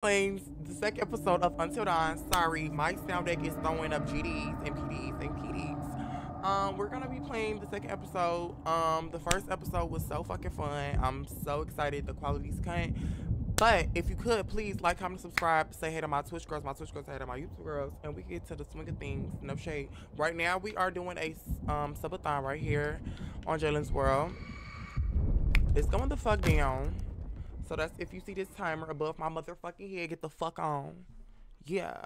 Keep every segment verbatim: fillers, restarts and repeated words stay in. Playing the second episode of Until Dawn. Sorry, my sound deck is throwing up G Ds and P Ds and P Ds. Um, we're gonna be playing the second episode. Um, the first episode was so fucking fun. I'm so excited. The quality's cunt. But if you could, please like, comment, subscribe. Say hey to my Twitch girls, my Twitch girls, say hey to my YouTube girls, and we get to the swing of things. No shade. Right now, we are doing a um subathon right here on Jalen's World. It's going the fuck down. So that's, if you see this timer above my motherfucking head, get the fuck on. Yeah.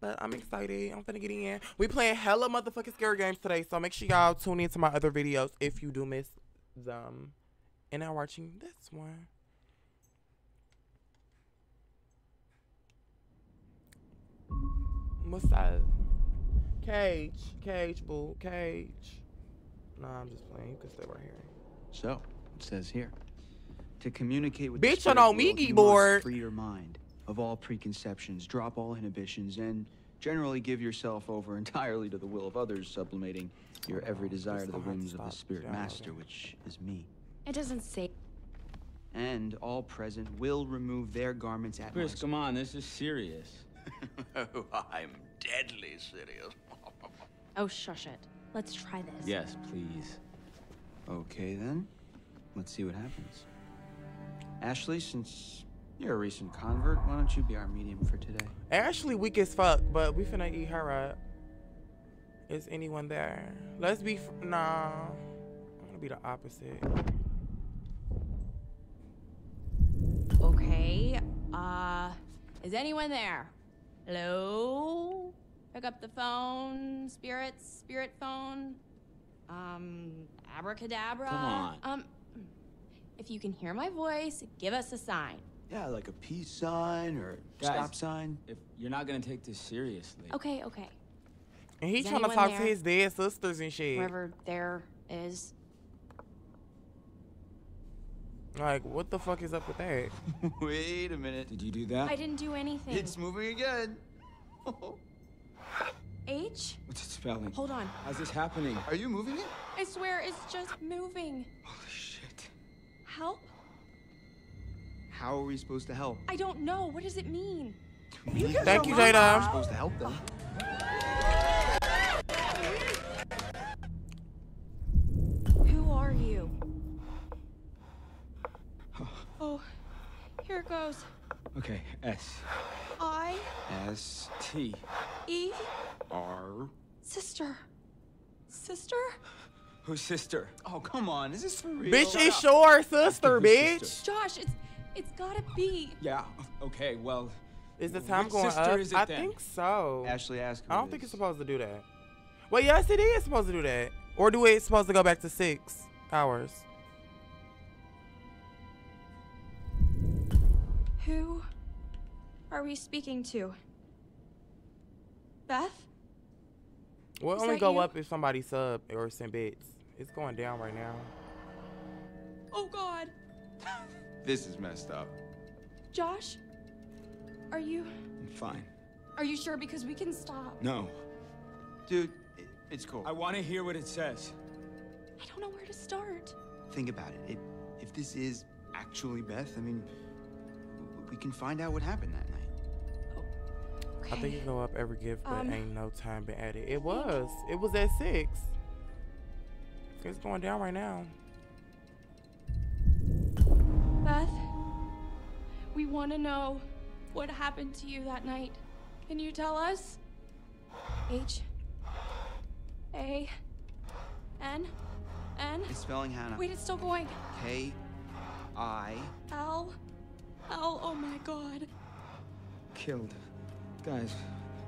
But I'm excited. I'm finna get in. We playing hella motherfucking scary games today. So make sure y'all tune in to my other videos if you do miss them. And now watching this one. What's that? Cage. Cage, boo. Cage. Nah, I'm just playing. You can stay right here. So, it says here. To communicate with bitch on Omigi board, free your mind of all preconceptions, drop all inhibitions, and generally give yourself over entirely to the will of others, sublimating your every desire to the whims of the spirit master, which is me. It doesn't say. And all present will remove their garments at Chris, come on, this is serious. Oh, I'm deadly serious. Oh, shush it. Let's try this. Yes, please. Okay, then. Let's see what happens. Ashley, since you're a recent convert, why don't you be our medium for today? Ashley weak as fuck, but we finna eat her up. Is anyone there? Let's be, f nah. I'm gonna be the opposite. Okay, uh, is anyone there? Hello? Pick up the phone, spirits, spirit phone. Um, abracadabra. Come on. Um. If you can hear my voice, give us a sign. Yeah, like a peace sign or a guys, stop sign. If you're not gonna take this seriously. Okay, okay. And he's trying to talk there? to his dead sisters and shit. Whoever there is. Like, what the fuck is up with that? Wait a minute. Did you do that? I didn't do anything. It's moving again. H? What's it spelling? Hold on. How's this happening? Are you moving it? I swear, it's just moving. Holy shit. Help? How are we supposed to help? I don't know. What does it mean? You Thank so you, Jada. I'm supposed to help them. Who are you? Oh, here it goes. Okay, S. I. S. T. E. R. Sister. Sister? Who's sister? Oh, come on. Is this for real? Bitch, it's your sister, bitch. Sister? Josh, it's it's gotta be. Yeah, okay, well. Is the time going up? Is it I then? think so. Ashley asked I don't it think is. it's supposed to do that. Well, yes, it is supposed to do that. Or do it's supposed to go back to six hours? Who are we speaking to? Beth? We'll is only go you? up if somebody sub or send bits. It's going down right now. Oh, God. This is messed up. Josh, are you... I'm fine. Are you sure? Because we can stop. No. Dude, it, it's cool. I want to hear what it says. I don't know where to start. Think about it. it. If this is actually Beth, I mean, we can find out what happened that night. Oh, okay. I think you go up every gift, but um, ain't no time been added. It was. It was at six. It's going down right now. Beth, we want to know what happened to you that night. Can you tell us? H. A. N. N. It's spelling Hannah. Wait, it's still going. K. I. L. L. Oh my God. Killed. Guys,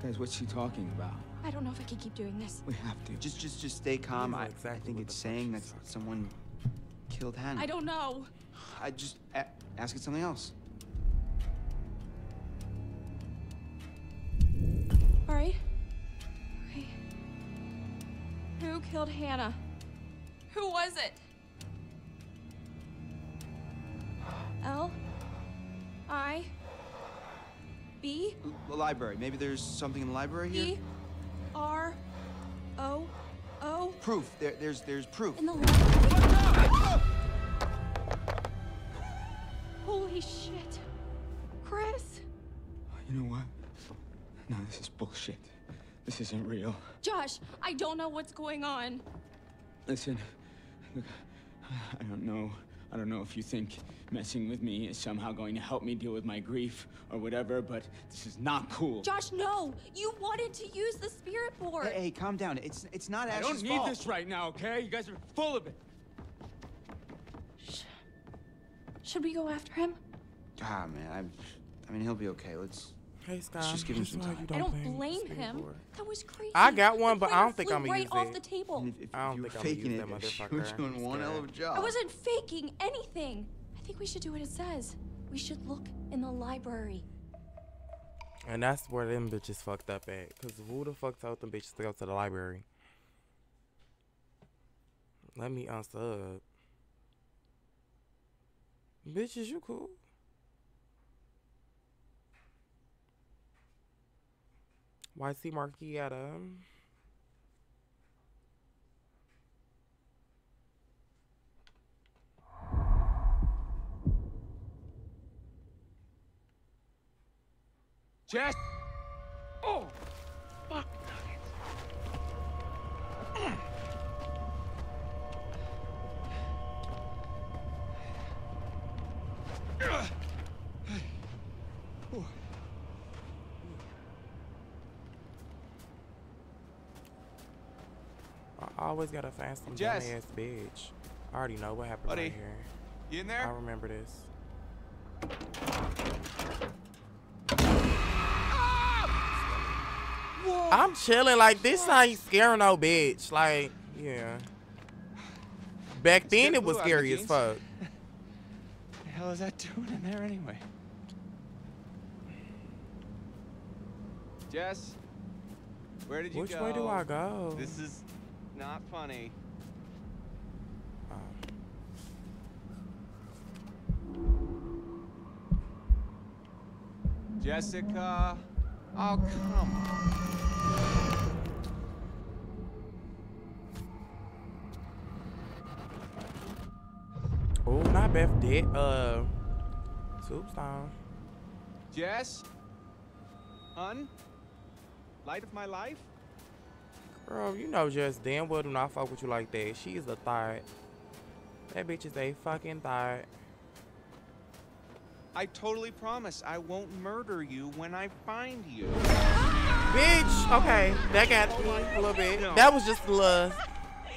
guys, what's she talking about? I don't know if I can keep doing this. We have to. Just, just, just stay calm. I, exactly I think it's saying that someone killed Hannah. I don't know. I just a ask it something else. All right. Okay. Who killed Hannah? Who was it? L. I. B. The library. Maybe there's something in the library here. E. R. O. O. Proof. There, there's, there's proof. In the library. Holy shit. You know what? No, this is bullshit. This isn't real. Josh, I don't know what's going on. Listen, look, I don't know. I don't know if you think messing with me is somehow going to help me deal with my grief or whatever, but this is not cool. Josh, no! You wanted to use the spirit board! Hey, hey, calm down. It's it's not Ash's fault. I don't need this right now, okay? You guys are full of it. Sh Should we go after him? Ah, man, I'm, I mean, he'll be okay. Let's... Hey, Scott. Let's just give him some time. Don't I don't blame him. Board. That was crazy. I got one, but I don't think I'm gonna use right it. The table. If, if I don't think I'm gonna use that motherfucker. You were doing one hell of a job. I wasn't faking anything. I think we should do what it says. We should look in the library. And that's where them bitches fucked up at. Cause who the fuck told them bitches to go to the library? Let me unsub. Bitches, you cool? Y C Marquietta. Jess. Oh, fuck nuggets. Mm. I always gotta find some dumbass bitch. I already know what happened Buddy, right here. You in there? I remember this. Ah! I'm chilling like this. What? Ain't scaring no bitch. Like, yeah. Back it's then it was scary as fuck. What the hell is that doing in there anyway? Jess, where did you Which go? Which way do I go? This is. Not funny. Uh. Jessica, I'll come. Oh, not Beth did. Uh, tombstone. Jess, hun, light of my life. Girl, you know just damn well do not fuck with you like that. She is a thot. That bitch is a fucking thot. I totally promise I won't murder you when I find you. Bitch! Okay, that got me a little bit. No. That was just a little...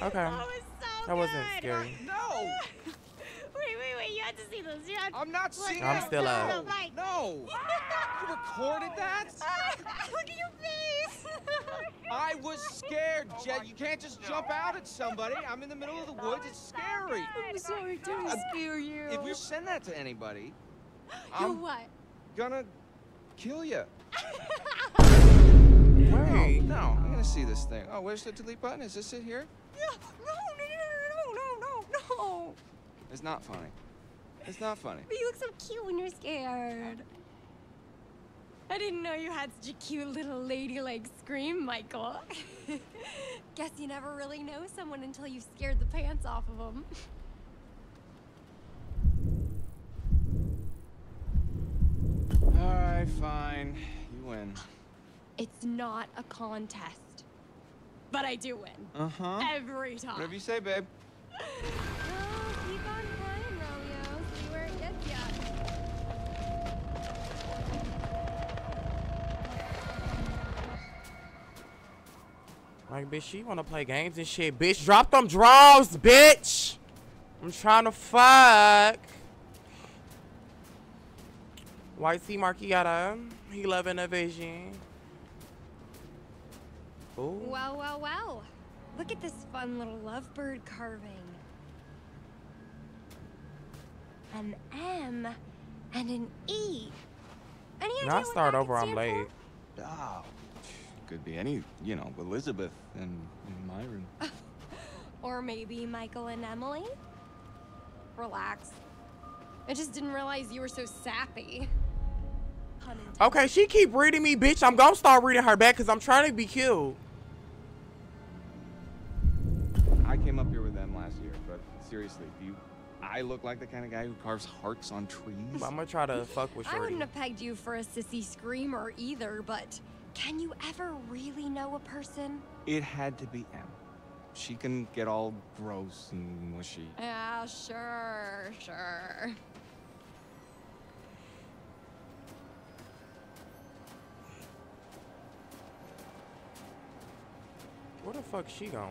Okay. That was so That wasn't good. Scary. No! Wait, wait, wait. You had to see this. You had... I'm not Look, seeing no, I'm still no, up. Like... No! You recorded that? Look at your face! I was scared, oh Jet. You can't just jump out at somebody. I'm in the middle of the woods. It's scary. I'm sorry, didn't scare you. If you send that to anybody, I'm You're what? gonna kill you. Wait, no, I'm gonna see this thing. Oh, where's the delete button? Is this it here? No, no, no, no, no, no. It's not funny. It's not funny. But you look so cute when you're scared. I didn't know you had such a cute little ladylike scream, Michael. Guess you never really know someone until you've scared the pants off of them. All right, fine. You win. It's not a contest. But I do win. Uh-huh. Every time. Whatever you say, babe. Well, keep on playing, Romeo. See where it gets ya. Like, bitch, she wanna play games and shit. Bitch, drop them draws, bitch! I'm trying to fuck. Y C Marquietta. He loving a vision. Ooh. Wow, wow, wow. Look at this fun little lovebird carving. An M and an E. Any idea when I start over, I'm late. Oh. Could be any, you know, Elizabeth and, and Myron. Or maybe Michael and Emily? Relax. I just didn't realize you were so sappy. Okay, she keep reading me, bitch. I'm gonna start reading her back because I'm trying to be cute. I came up here with them last year, but seriously, you, I, I look like the kind of guy who carves hearts on trees? Well, I'm gonna try to fuck with shorty. I wouldn't have pegged you for a sissy screamer either, but can you ever really know a person? It had to be Em. She can get all gross and mushy. Yeah, sure, sure. Where the fuck she going?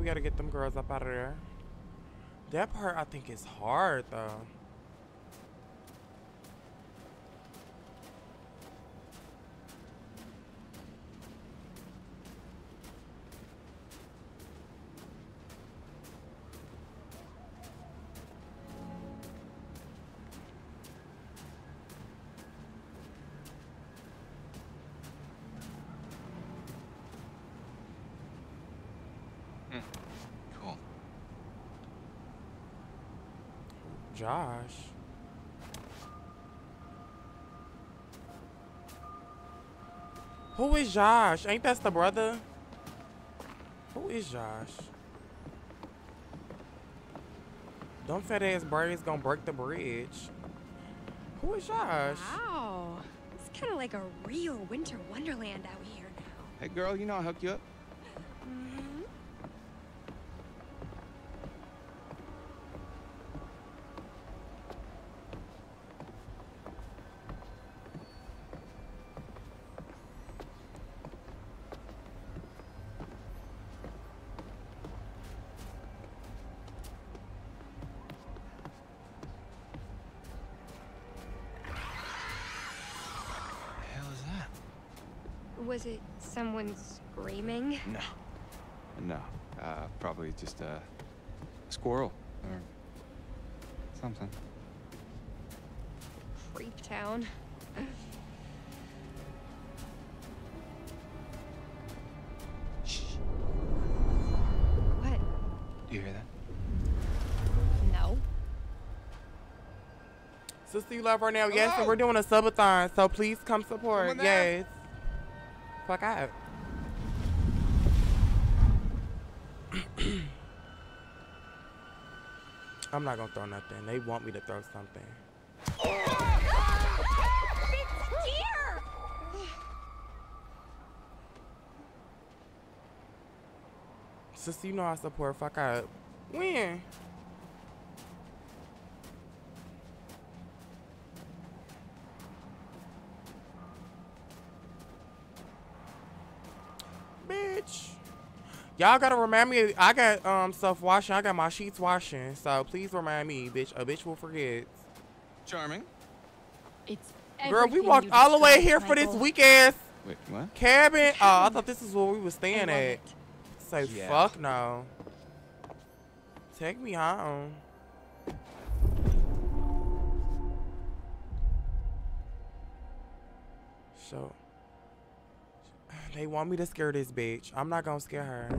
We gotta get them girls up out of there. That part I think is hard though. Josh. Who is Josh? Ain't that the brother? Who is Josh? Don't fat ass braids gonna break the bridge. Who is Josh? Wow. It's kind of like a real winter wonderland out here now. Hey girl, you know I'll hook you up. Was it someone screaming? No, no, uh, probably just a squirrel or something. Creep town. Shh. What? Do you hear that? No. Sister, you love right now. Yes, and oh. So we're doing a subathon, so please come support. Yes. Fuck out. I'm not gonna throw nothing. They want me to throw something. Oh, it's a deer. Sister, you know I support. Fuck out. When? Y'all gotta remind me, I got um stuff washing, I got my sheets washing, so please remind me, bitch. A bitch will forget. Charming. It's girl, we walked all the way here for this weak ass Wait, what? cabin. Oh, I thought this is where we was staying at. Say yeah. Fuck no. Take me home. So they want me to scare this bitch. I'm not gonna scare her.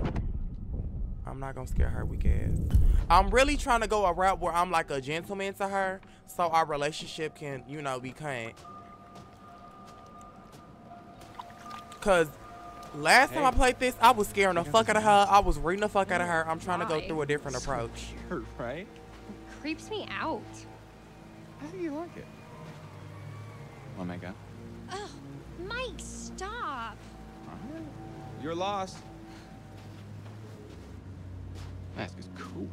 I'm not gonna scare her weak ass. I'm really trying to go a route where I'm like a gentleman to her, so our relationship can, you know, be kind. Cause last hey. time I played this, I was scaring the fuck out of her. I was reading the fuck out of her. I'm trying to go through a different approach. Weird, right? It creeps me out. How do you like it? Oh my god. Oh, Mike, stop. You're lost. Mask is cool.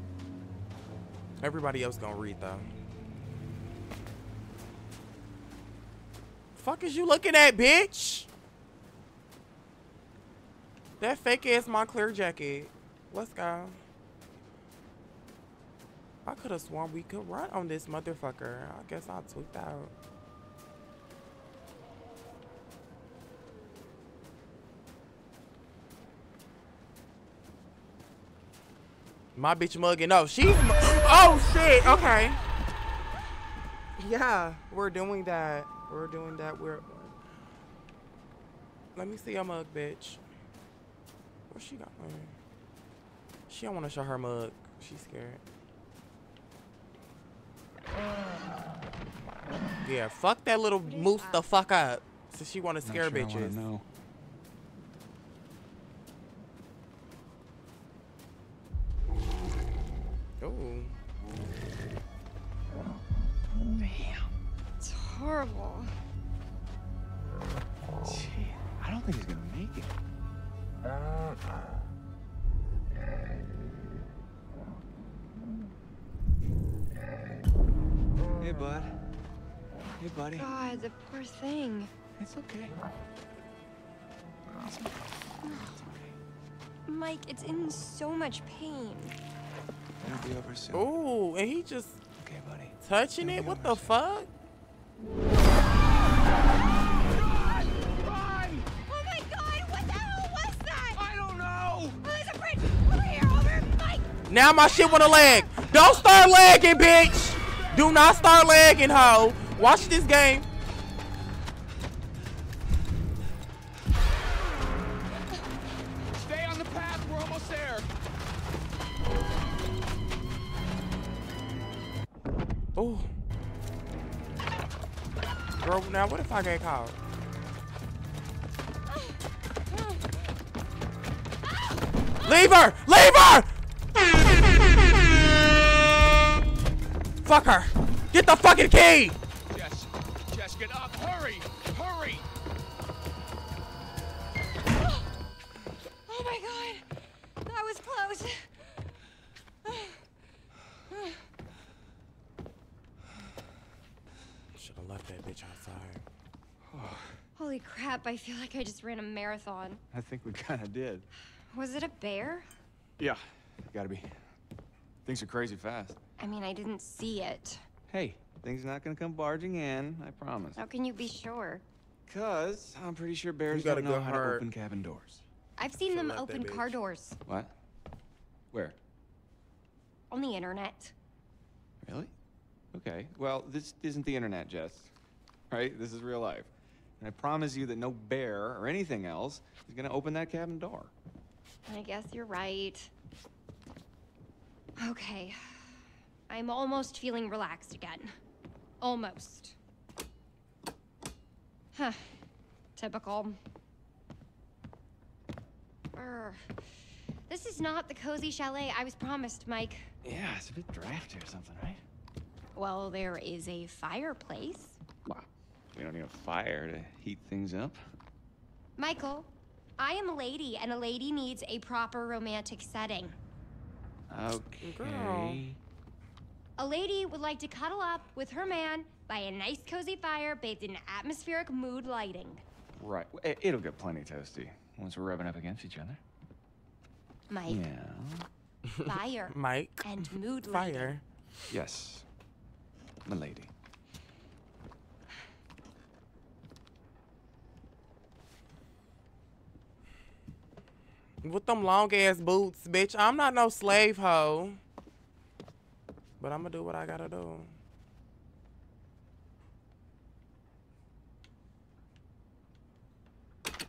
Everybody else gonna read though. Fuck is you looking at, bitch? That fake ass Montclair jacket. Let's go. I could have sworn we could run on this motherfucker. I guess I tweaked out. My bitch mugging. Oh, she's. Oh shit. Okay. Yeah, we're doing that. We're doing that. We're. Let me see your mug, bitch. What she got on? She don't want to show her mug. She's scared. Yeah, fuck that little moose the fuck up. So she want to scare bitches. No. Oh. Damn, it's horrible. Gee, I don't think he's gonna make it. Hey, bud. Hey, buddy. God, the poor thing. It's okay. It's okay. Mike, it's in so much pain. It'll be over soon. Oh, and he just okay, buddy. touching It'll it? What the soon. fuck? God! Run! Oh my God! What the hell was that? I don't know. Oh, there's a bridge over here, over Mike. Now my shit wanna lag. Don't start lagging, bitch. Do not start lagging, ho. Watch this game. Stay on the path. We're almost there. Oh. Girl, now what if I get caught? Leave her! Leave her! Fuck her! Get the fucking key! Jess, Jess, get up! Hurry! Hurry! Oh, oh my God! That was close! Oh. Oh. Should've left that bitch outside. Oh. Holy crap, I feel like I just ran a marathon. I think we kinda did. Was it a bear? Yeah, gotta be. Things are crazy fast. I mean, I didn't see it. Hey, things are not gonna come barging in, I promise. How can you be sure? Cause I'm pretty sure bears don't know how to open cabin doors. I've seen them open car doors. What? Where? On the internet. Really? Okay, well, this isn't the internet, Jess. Right? This is real life. And I promise you that no bear or anything else is gonna open that cabin door. I guess you're right. Okay. I'm almost feeling relaxed again. Almost. Huh. Typical. Urgh. This is not the cozy chalet I was promised, Mike. Yeah, it's a bit drafty or something, right? Well, there is a fireplace. Well, we don't need a fire to heat things up. Michael, I am a lady, and a lady needs a proper romantic setting. Okay. Girl. A lady would like to cuddle up with her man by a nice cozy fire bathed in atmospheric mood lighting. Right. It'll get plenty toasty once we're rubbing up against each other. Mike. Yeah. Fire. Mike. And mood lighting. Fire. Yes. My lady. With them long ass boots, bitch. I'm not no slave hoe. But I'm gonna do what I gotta do.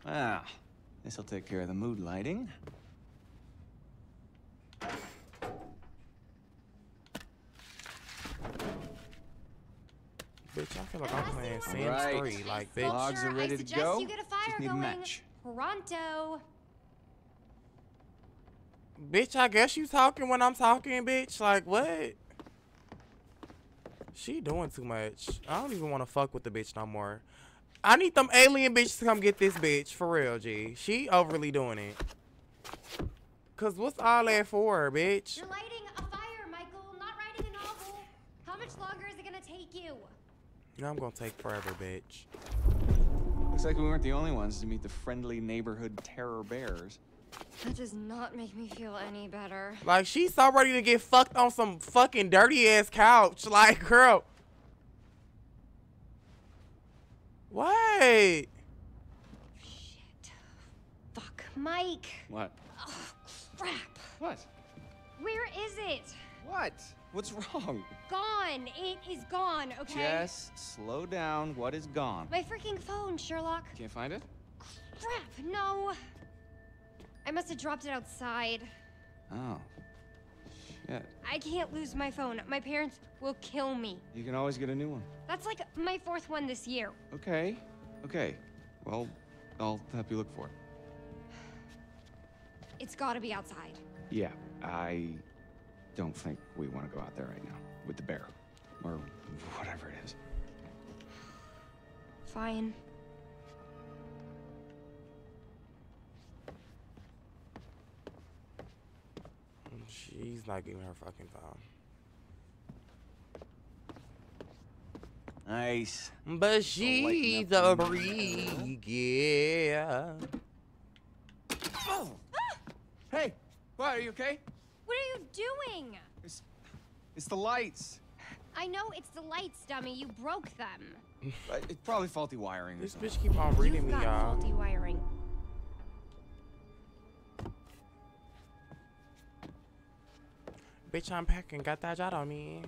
Ah, this'll take care of the mood lighting. Bitch, I feel like I'm playing Sims three. Like, bitch. Logs are ready to go. You get a fire Just need going. a match. Pronto. Bitch, I guess you talking when I'm talking, bitch. Like, what? She doing too much. I don't even want to fuck with the bitch no more. I need them alien bitches to come get this bitch. For real, G. She overly doing it. Because what's all that for, bitch? You're lighting a fire, Michael. Not writing a novel. How much longer is it going to take you? No, I'm going to take forever, bitch. Looks like we weren't the only ones to meet the friendly neighborhood terror bears. That does not make me feel any better. Like, she's so ready to get fucked on some fucking dirty-ass couch. Like, girl. Wait. Shit. Fuck, Mike. What? Oh, crap. What? Where is it? What? What's wrong? Gone. It is gone, okay? Just slow down. What is gone? My freaking phone, Sherlock. Can't find it? Crap, no. I must have dropped it outside. Oh. Shit. I can't lose my phone. My parents will kill me. You can always get a new one. That's like my fourth one this year. Okay. Okay. Well, I'll help you look for it. It's gotta be outside. Yeah, I don't think we want to go out there right now with the bear or whatever it is. Fine. She's not giving her fucking phone. Nice. But she's a freak, yeah. Oh. Ah! Hey, why, are you okay? What are you doing? It's, it's the lights. I know it's the lights, dummy. You broke them. It's probably faulty wiring. This bitch keep on reading me, y'all. Faulty wiring. Bitch, I'm packing. Got that job on me.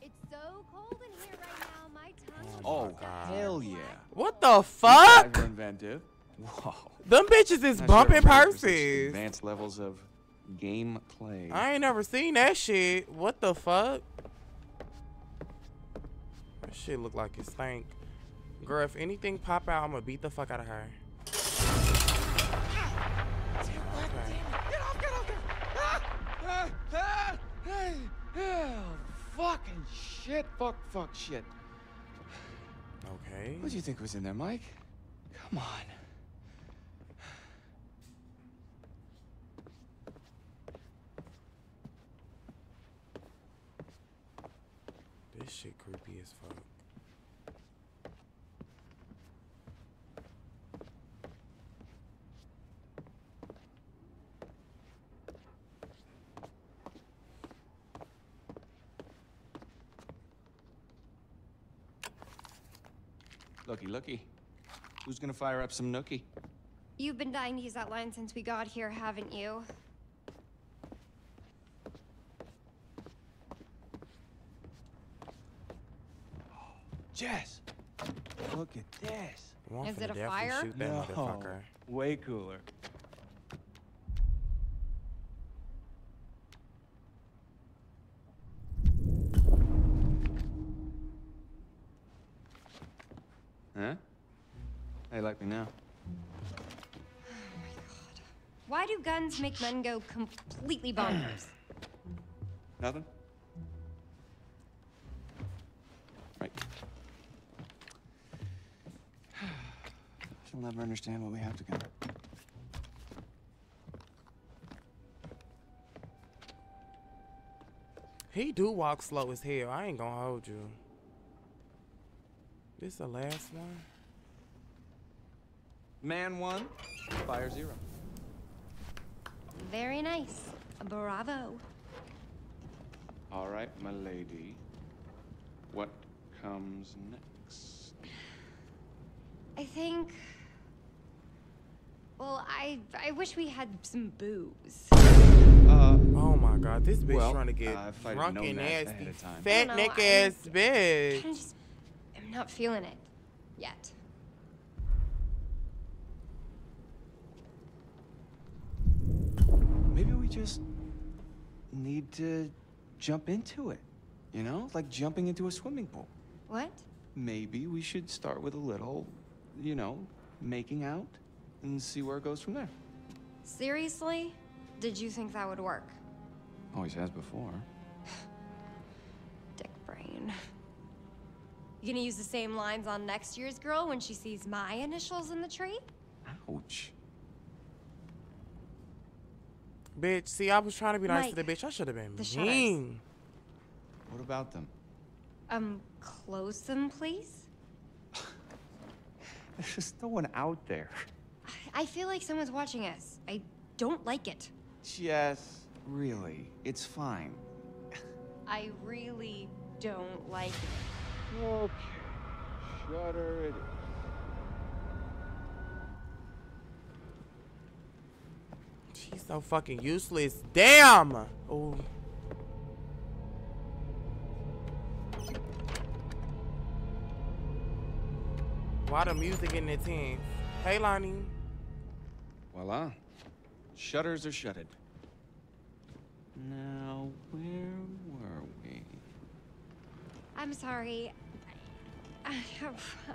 It's so cold in here right now. My tongue. Oh, oh hell yeah! What the fuck? Inventive. Whoa. Them bitches is bumping purses. Advanced levels of game play. I ain't never seen that shit. What the fuck? That shit look like it stank. Girl, if anything pop out, I'm gonna beat the fuck out of her. Get off, get off, get off. Oh, fucking shit, fuck, fuck, shit. Okay. What do you think was in there, Mike? Come on. This shit creepy as fuck. Looky, looky. Who's gonna fire up some nookie? You've been dying to use that line since we got here, haven't you? Oh, Jess! Look at this! Well, is it a fire? Shoot that motherfucker. No, way cooler. Huh? They like me now. Oh my god. Why do guns make men go completely bonkers? Nothing? Right. She'll never understand what we have together. He do walk slow as hell. I ain't gonna hold you. This the last one? Man one, fire zero. Very nice. Bravo. All right, my lady. What comes next? I think... Well, I I wish we had some booze. Uh, oh my god, this bitch well, trying to get uh, drunk and nasty, fat neck ass bitch. I'm not feeling it yet. Maybe we just need to jump into it, you know? Like jumping into a swimming pool. What? Maybe we should start with a little, you know, making out and see where it goes from there. Seriously? Did you think that would work? Always has before. Dick brain. You gonna use the same lines on next year's girl when she sees my initials in the tree? Ouch. Bitch, see, I was trying to be nice Mike, to the bitch. I should have been mean. What about them? Um, close them, please. There's just no one out there. I feel like someone's watching us. I don't like it. Yes, really. It's fine. I really don't like it. Okay. Shutter it is. She's so fucking useless. Damn! Oh. Why the music in the team? Hey, Lonnie. Voila. Shutters are shutted. Now, where were we? I'm sorry. I,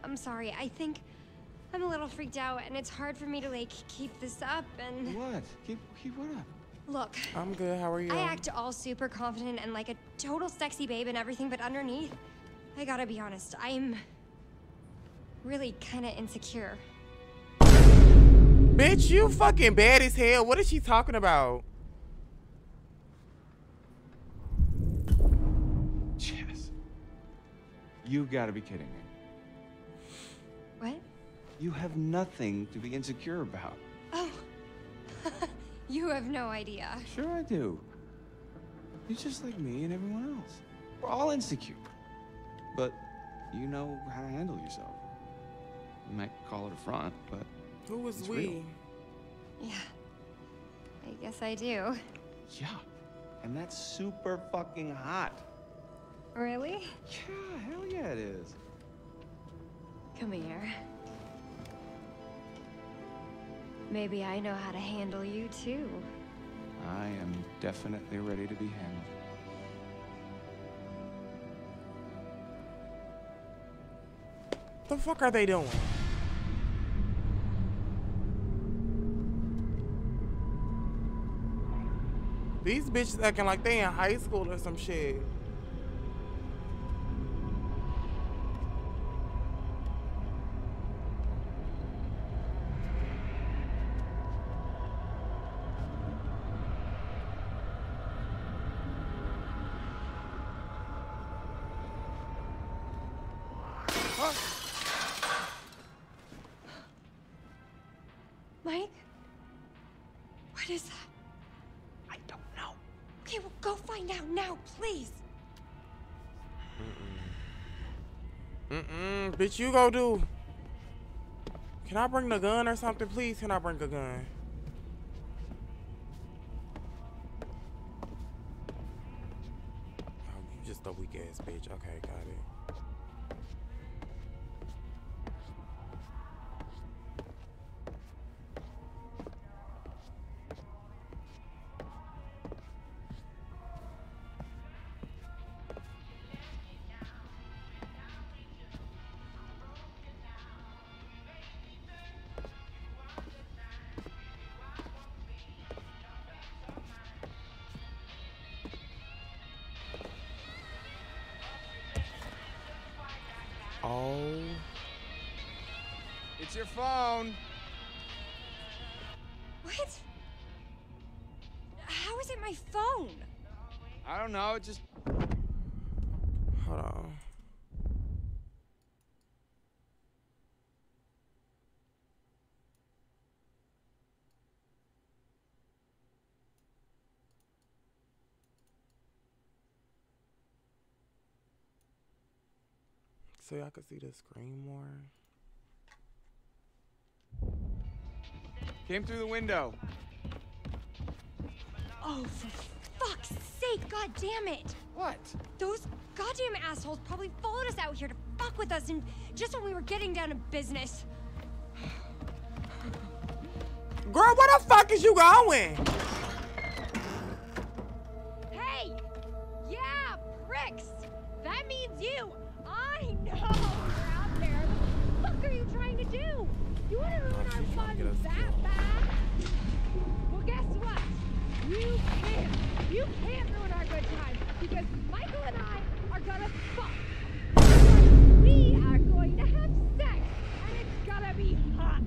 I'm sorry. I think I'm a little freaked out, and it's hard for me to, like, keep this up and... What? Keep, keep what up? Look. I'm good. How are you? I act all super confident and like a total sexy babe and everything, but underneath, I gotta be honest, I'm... really kind of insecure. Bitch, you fucking bad as hell. What is she talking about? Jess, you gotta be kidding me. What? You have nothing to be insecure about. Oh, you have no idea. Sure I do. You're just like me and everyone else. We're all insecure. But you know how to handle yourself. You might call it a front, but... Who was we? Real. Yeah. I guess I do. Yeah. And that's super fucking hot. Really? Yeah, hell yeah it is. Come here. Maybe I know how to handle you, too. I am definitely ready to be handled. What the fuck are they doing? These bitches acting like they in high school or some shit. Bitch, you go do. Can I bring the gun or something, please? Can I bring a gun? Oh, you just a weak ass bitch. Okay, got it. Phone. What? How is it my phone? I don't know. It just. Hold on. So y'all can see the screen more. Came through the window. Oh, for fuck's sake, god damn it. What? Those goddamn assholes probably followed us out here to fuck with us, and just when we were getting down to business. Girl, where the fuck is you going? Hey! Yeah, pricks! That means you! I know you're out there. What the fuck are you trying to do? You want to ruin our fun that bad? Well, guess what? You can't. You can't ruin our good time because Michael and I are gonna fuck. Because we are going to have sex, and it's gonna be hot.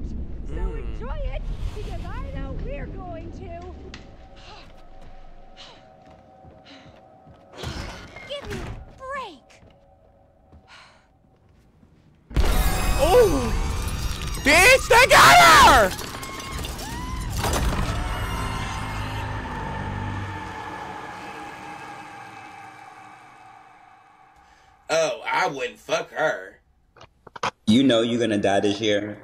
So mm. enjoy it because I know we're going to. Give me a break. Oh. Bitch, they got her! Oh, I wouldn't fuck her. You know you're gonna die this year.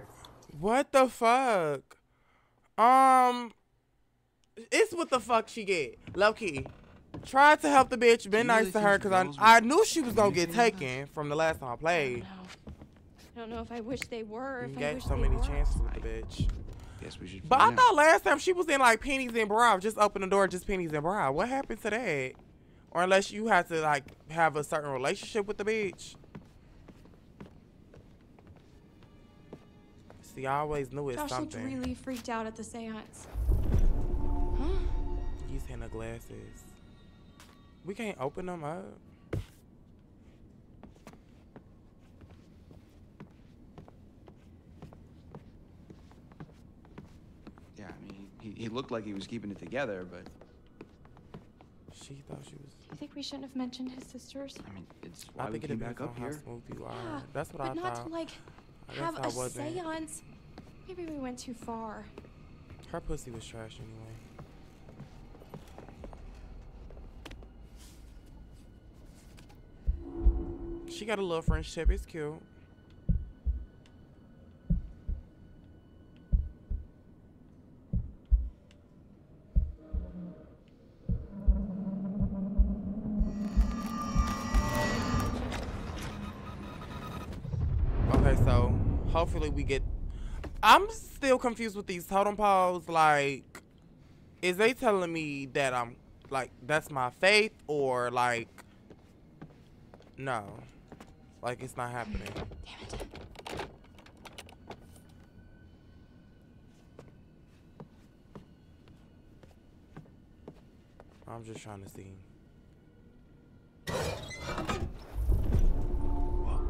What the fuck? Um, it's what the fuck she get. Low key. Tried to help the bitch, been nice to her, because I, I knew she was gonna get taken from the last time I played. I don't know if I wish they were. You got so many chances with the bitch. Yes, we should. But I thought last time she was in like pennies and bra. Just open the door, just pennies and bra. What happened to that? Or unless you have to like have a certain relationship with the bitch. See, I always knew it's Josh something. Josh looked really freaked out at the seance. Huh? He's in the glasses. We can't open them up. Yeah, I mean, he, he looked like he was keeping it together, but... She thought she was... You think we shouldn't have mentioned his sisters? I mean, it's why I we came back up here. Yeah, that's what I thought. But not to, like, have a seance. Maybe we went too far. Her pussy was trash anyway. She got a little friendship. It's cute. Okay, so hopefully we get... I'm still confused with these totem poles. Like, is they telling me that I'm, like, that's my faith or, like, no. Like, it's not happening. Damn it. I'm just trying to see. Whoa.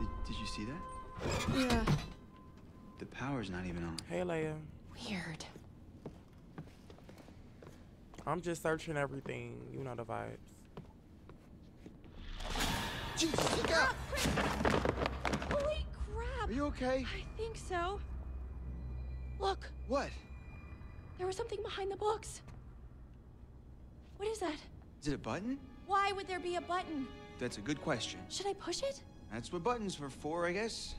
Did, did you see that? Yeah. The power's not even on. Hey, Leia. Weird. I'm just searching everything. You know the vibes. Jesus, look out! Holy crap! Are you okay? I think so. Look. What? There was something behind the books. What is that? Is it a button? Why would there be a button? That's a good question. Should I push it? That's what buttons were for, I guess.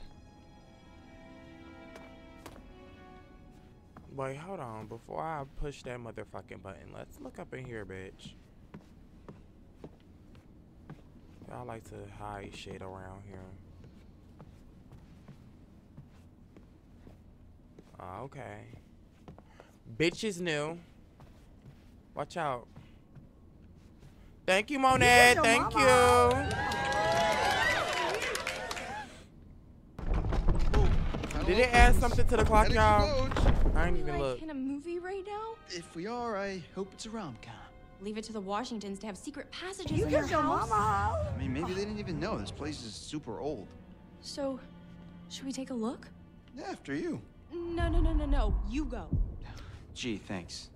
Wait, hold on. Before I push that motherfucking button, let's look up in here, bitch. I like to hide shit around here. Uh, okay. Bitch is new. Watch out. Thank you, Monet. Thank you. Did it add something to the clock, y'all? I didn't even look. Are we like in a movie right now? If we are, I hope it's a rom-com. Leave it to the Washingtons to have secret passages you in their house. Mama. I mean, maybe oh. they didn't even know. This place is super old. So, should we take a look? After you. No, no, no, no, no. You go. Gee, thanks.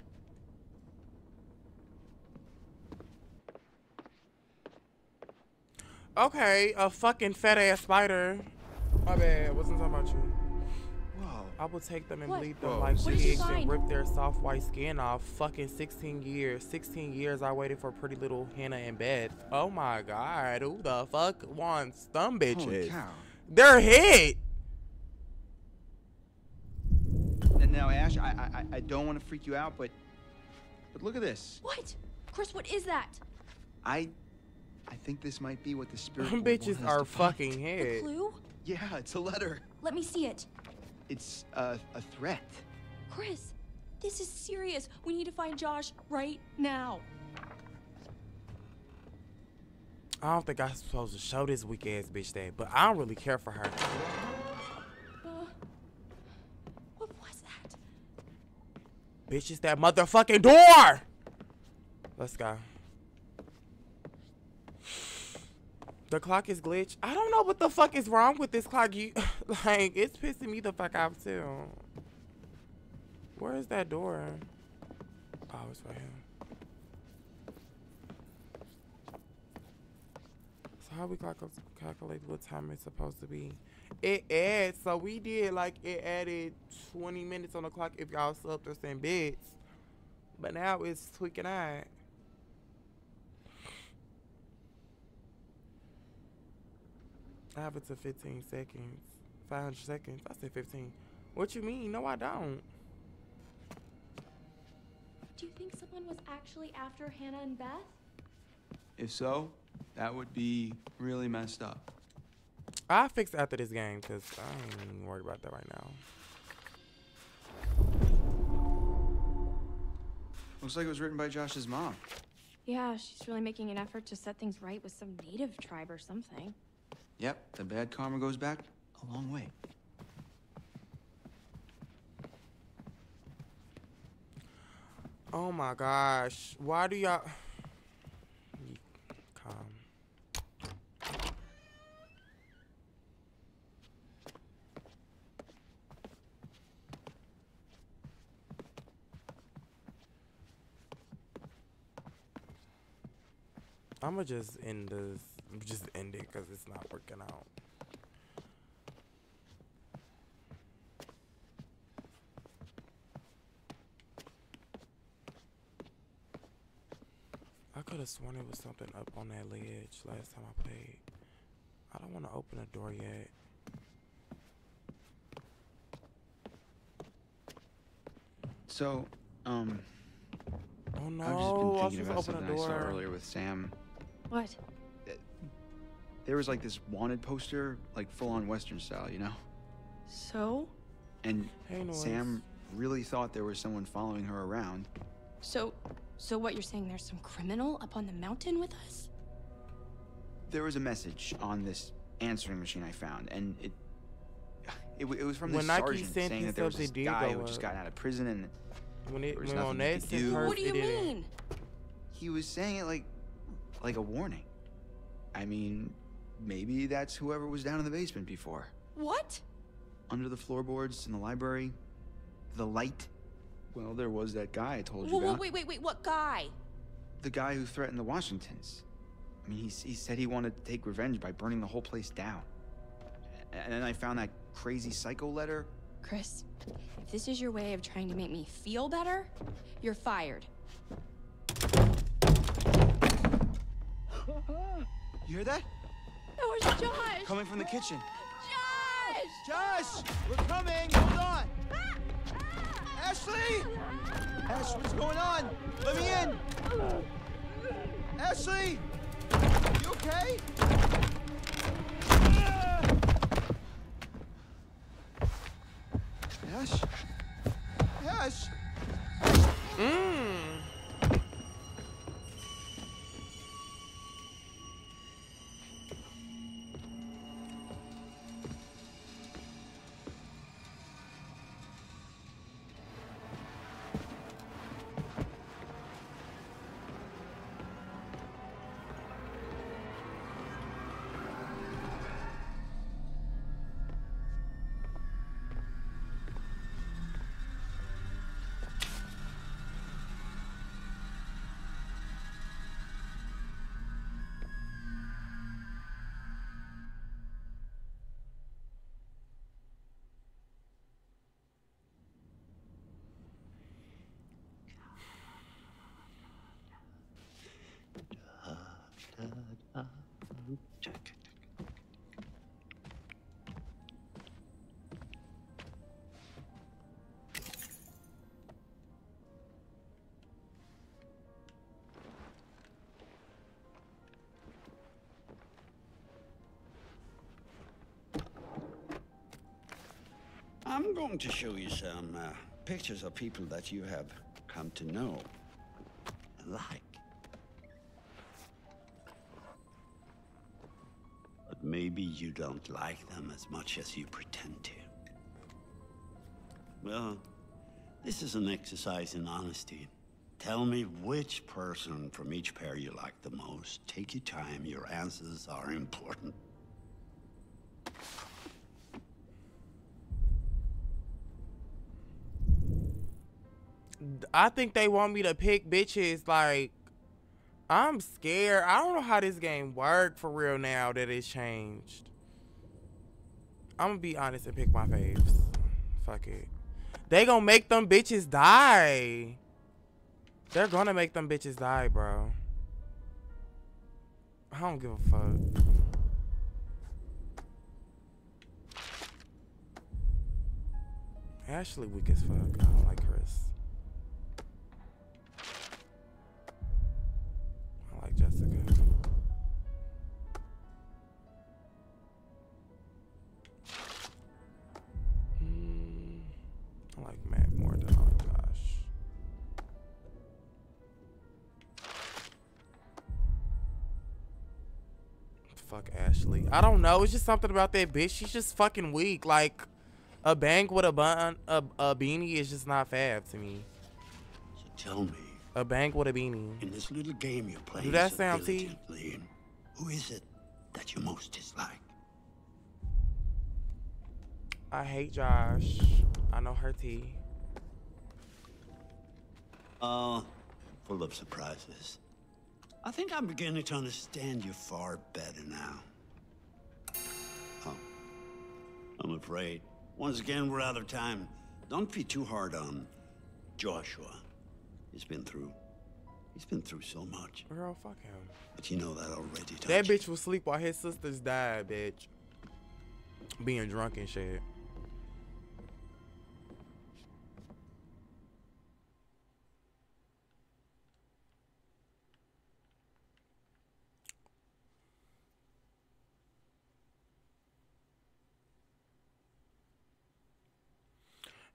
Okay, a fucking fat-ass spider. My bad. I wasn't talking about you. Whoa. I will take them and what? bleed them Whoa. like pigs and rip their soft white skin off. Fucking sixteen years. sixteen years I waited for pretty little Hannah and Beth. Oh my God. Who the fuck wants them bitches? Holy cow. They're hit. And now, Ash, I, I, I don't want to freak you out, but but look at this. What? Chris, what is that? I I think this might be what the spirit them bitches are fucking hit. A clue? Yeah, it's a letter. Let me see it. It's a, a threat. Chris, this is serious. We need to find Josh right now. I don't think I'm supposed to show this weak ass bitch that, but I don't really care for her. Uh, what was that? Bitch, it's that motherfucking door. Let's go. The clock is glitched. I don't know what the fuck is wrong with this clock. You, like, it's pissing me the fuck off too. Where is that door? Oh, it's right here. So how we clock up, calculate what time it's supposed to be? It adds. So we did like it added twenty minutes on the clock if y'all slept or sent bits. But now it's tweaking out. I have it to fifteen seconds. five hundred seconds. I said fifteen. What you mean? No, I don't. Do you think someone was actually after Hannah and Beth? If so, that would be really messed up. I'll fix after this game because I ain't even worried about that right now. Looks like it was written by Josh's mom. Yeah, she's really making an effort to set things right with some native tribe or something. Yep, the bad karma goes back a long way. Oh my gosh, why do y'all... I'ma just end this, just end it because it's not working out. I could have sworn it was something up on that ledge last time I played. I don't want to open a door yet. So, um... Oh no, I've just been thinking about something I saw earlier with Sam. What? There was like this wanted poster, like full-on Western style, you know? So? And Sam really thought there was someone following her around. So, so what you're saying, there's some criminal up on the mountain with us? There was a message on this answering machine I found, and it it, it was from this sergeant saying that there was this guy who just got out of prison and when it, there was when nothing they could do. What do you mean? He was saying it like like a warning. I mean, maybe that's whoever was down in the basement before. What? Under the floorboards in the library, the light. Well, there was that guy I told you about. Wait, wait, wait, what guy? The guy who threatened the Washingtons. I mean, he, he said he wanted to take revenge by burning the whole place down. And then I found that crazy psycho letter. Chris, if this is your way of trying to make me feel better, you're fired. You hear that? That was Josh! Coming from the kitchen. Josh! Josh! We're coming! Hold on! Ah! Ah! Ashley! Ah! Ash, what's going on? Let me in! Ashley! You okay? Ash? Ash? Mmm. I'm going to show you some uh, pictures of people that you have come to know and like. But maybe you don't like them as much as you pretend to. Well, this is an exercise in honesty. Tell me which person from each pair you like the most. Take your time, your answers are important. I think they want me to pick bitches. Like, I'm scared. I don't know how this game worked for real now that it's changed. I'm gonna be honest and pick my faves. Fuck it. They gonna make them bitches die. They're gonna make them bitches die, bro. I don't give a fuck. Ashley weak as fuck. I don't like Chris. Jessica. Fuck Ashley. I don't know. It's just something about that bitch. She's just fucking weak. Like, a bang with a bun, a, a beanie is just not fab to me. So tell me. A bang with a beanie. In this little game you're playing. Do that sound T? Who is it that you most dislike? I hate Josh. I know her T. Oh, uh, full of surprises. I think I'm beginning to understand you far better now. Oh, I'm afraid. Once again, we're out of time. Don't be too hard on Joshua. He's been through. He's been through so much. Girl, fuck him. But you know that already. That bitch will sleep while his sisters die, bitch. Being drunk and shit.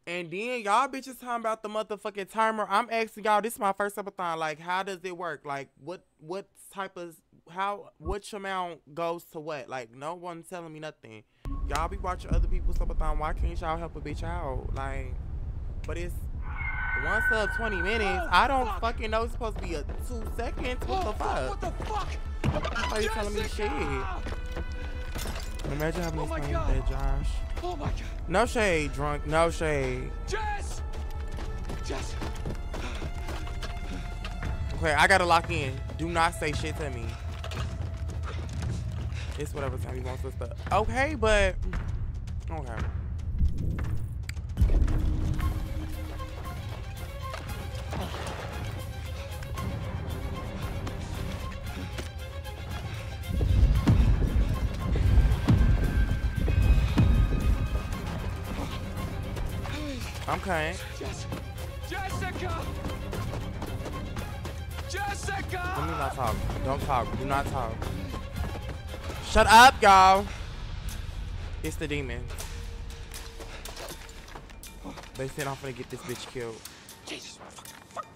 And then y'all bitches talking about the motherfucking timer. I'm asking y'all, this is my first subathon. Like, how does it work? Like, what what type of, how, which amount goes to what? Like, no one's telling me nothing. Y'all be watching other people's subathon. Why can't y'all help a bitch out? Like, but it's one sub twenty minutes. I don't fuck. fucking know it's supposed to be a two seconds. What oh, the fuck? What the fuck? Why are you telling me shit? Imagine having oh this game there, Josh. Oh my God. No shade, drunk. No shade. Jess! Jess! Okay, I gotta lock in. Do not say shit to me. It's whatever time you want, sister. Okay, but... Okay. I'm coming. Jessica! Jessica! Let me not talk. Don't talk. Do not talk. Shut up, y'all. It's the demon. They said I'm gonna get this bitch killed. Jesus. Fuck.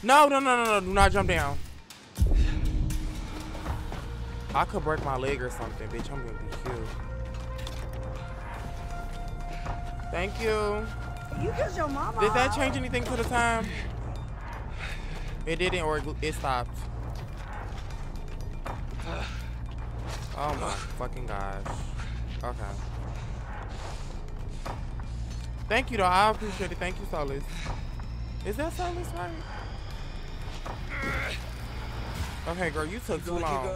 No, no, no, no, no, do not jump down. I could break my leg or something, bitch. I'm gonna be killed. Thank you. You killed your mama. Did that change anything to the time? It didn't, or it stopped. Oh my fucking gosh. Okay. Thank you, though. I appreciate it. Thank you, Solis. Is that Solis right? Okay, girl, you took too long.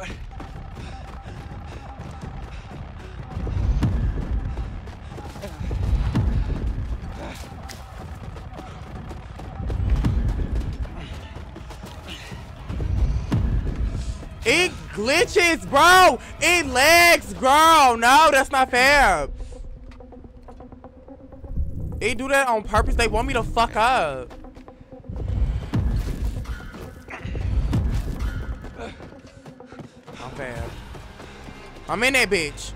It glitches, bro. It lags, girl. No, that's not fair. They do that on purpose. They want me to fuck up. Fab. I'm in that bitch.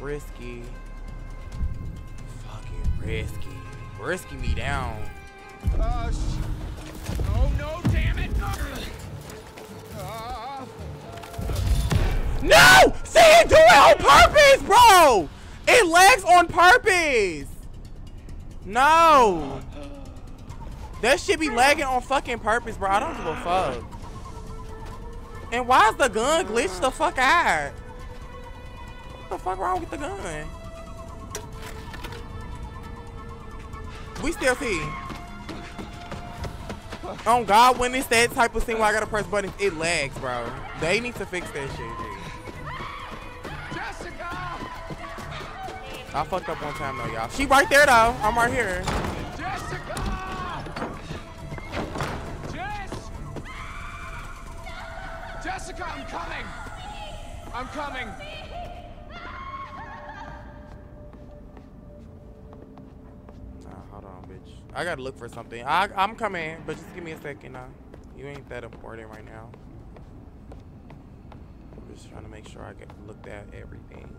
Risky. Fucking risky. Risky me down. Uh, oh no, damn it. Uh. No! See, it do it on purpose, bro! It lags on purpose! No! That shit be lagging on fucking purpose, bro. I don't give a fuck. And why is the gun glitched the fuck out? What the fuck wrong with the gun? We still see. Oh God, when it's that type of thing where I gotta press buttons, it lags, bro. They need to fix that shit, dude. Jessica! I fucked up one time though, y'all. She right there though. I'm right here. Jessica, I'm coming! I'm coming! hold on, bitch. I gotta look for something. I, I'm coming, but just give me a second now. You ain't that important right now. I'm just trying to make sure I get looked at everything.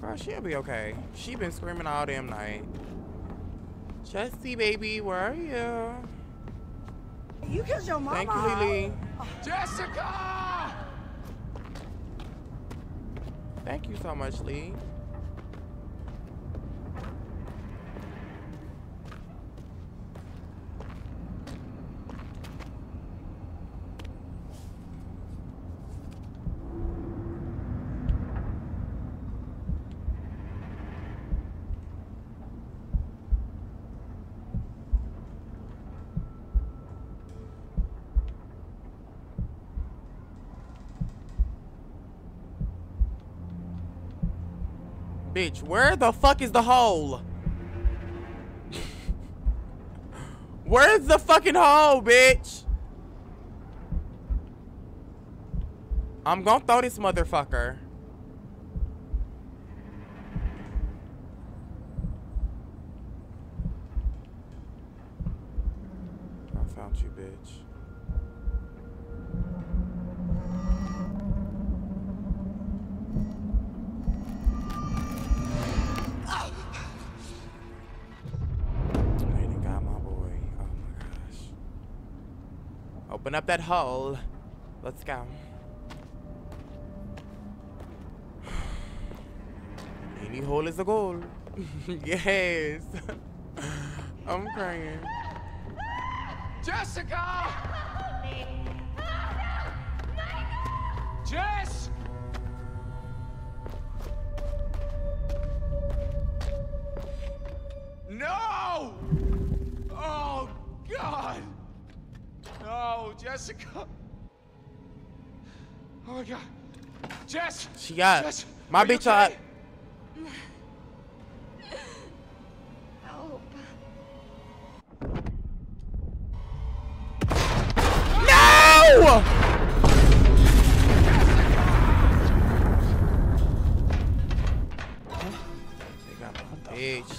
Girl, she'll be okay. She been screaming all damn night. Chessie, baby, where are you? You killed your mama. Thank you, Lily. Oh. Jessica! Thank you so much, Lee. Bitch, where the fuck is the hole? Where's the fucking hole, bitch? I'm gonna throw this motherfucker. I found you, bitch. Open up that hole. Let's go. Any hole is a goal. Yes. I'm crying. Jessica! Help me. Help me. Michael! Jess! No! Oh, God! No, Jessica. Oh my God. Jess. She got Jess, my bitch up. Okay? Help. No! Huh? They got my bitch.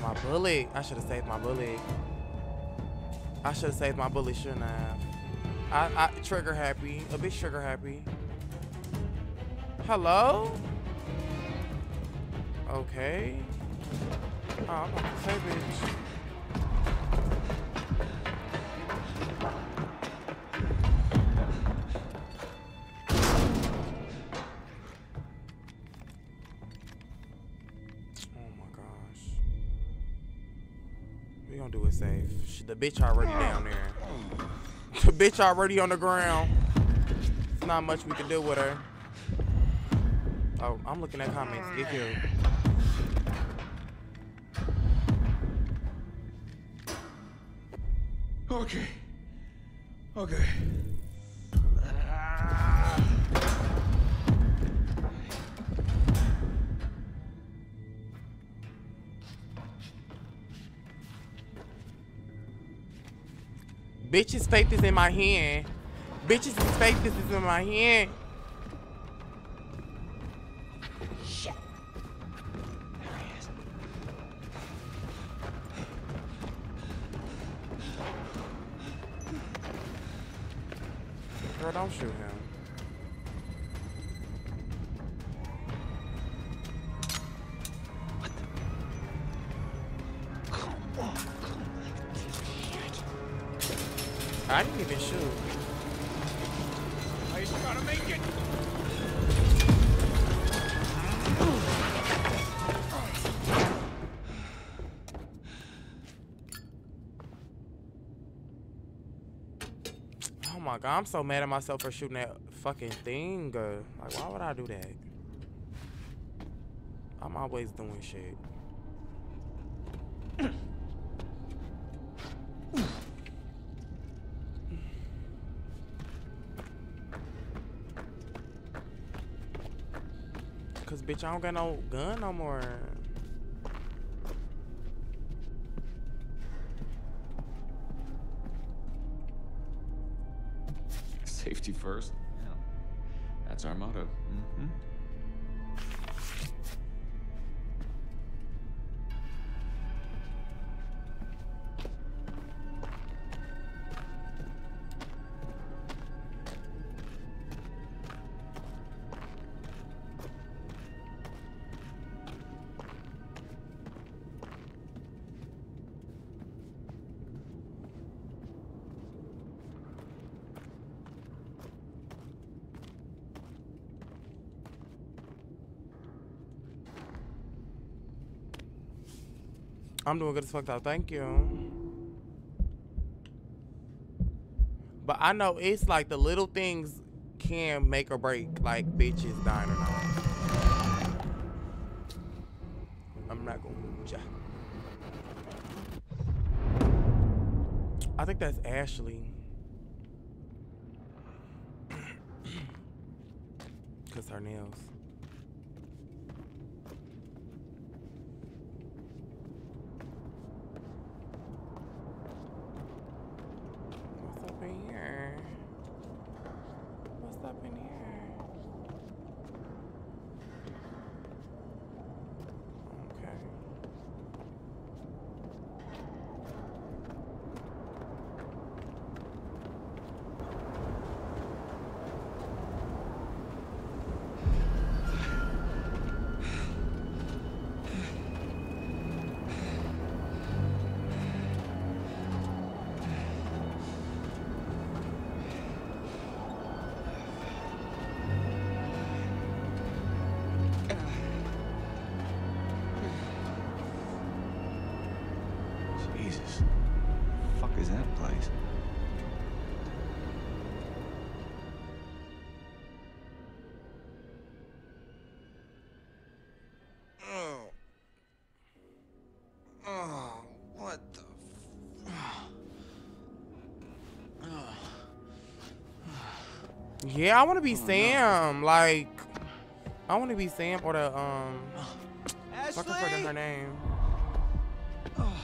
My bullet. I should have saved my bullet. I should have saved my bullet, shouldn't I? I, I trigger happy. A bit trigger happy. Hello? Okay. Oh, I'm about to say, bitch. Safe. She, the bitch already down there. The bitch already on the ground. It's not much we can do with her. Oh, I'm looking at comments. Get killed. Okay. Okay. Bitch's faith is in my hand. Bitch's faith is in my hand. Shit. There he is. Girl, don't shoot him. I didn't even shoot. I just gotta make it. Oh my God, I'm so mad at myself for shooting that fucking thing. Like, why would I do that? I'm always doing shit. Cause bitch, I don't got no gun no more. Safety first. Well, that's our motto. Mm-hmm. I'm doing good as fuck though, thank you. But I know it's like the little things can make or break, like bitches dying or not. I'm not gonna move ya. I think that's Ashley. Cause her nails. Yeah, I want to be oh, Sam. No. Like, I want to be Sam or the um. Ashley. Fucking forget her name. Oh.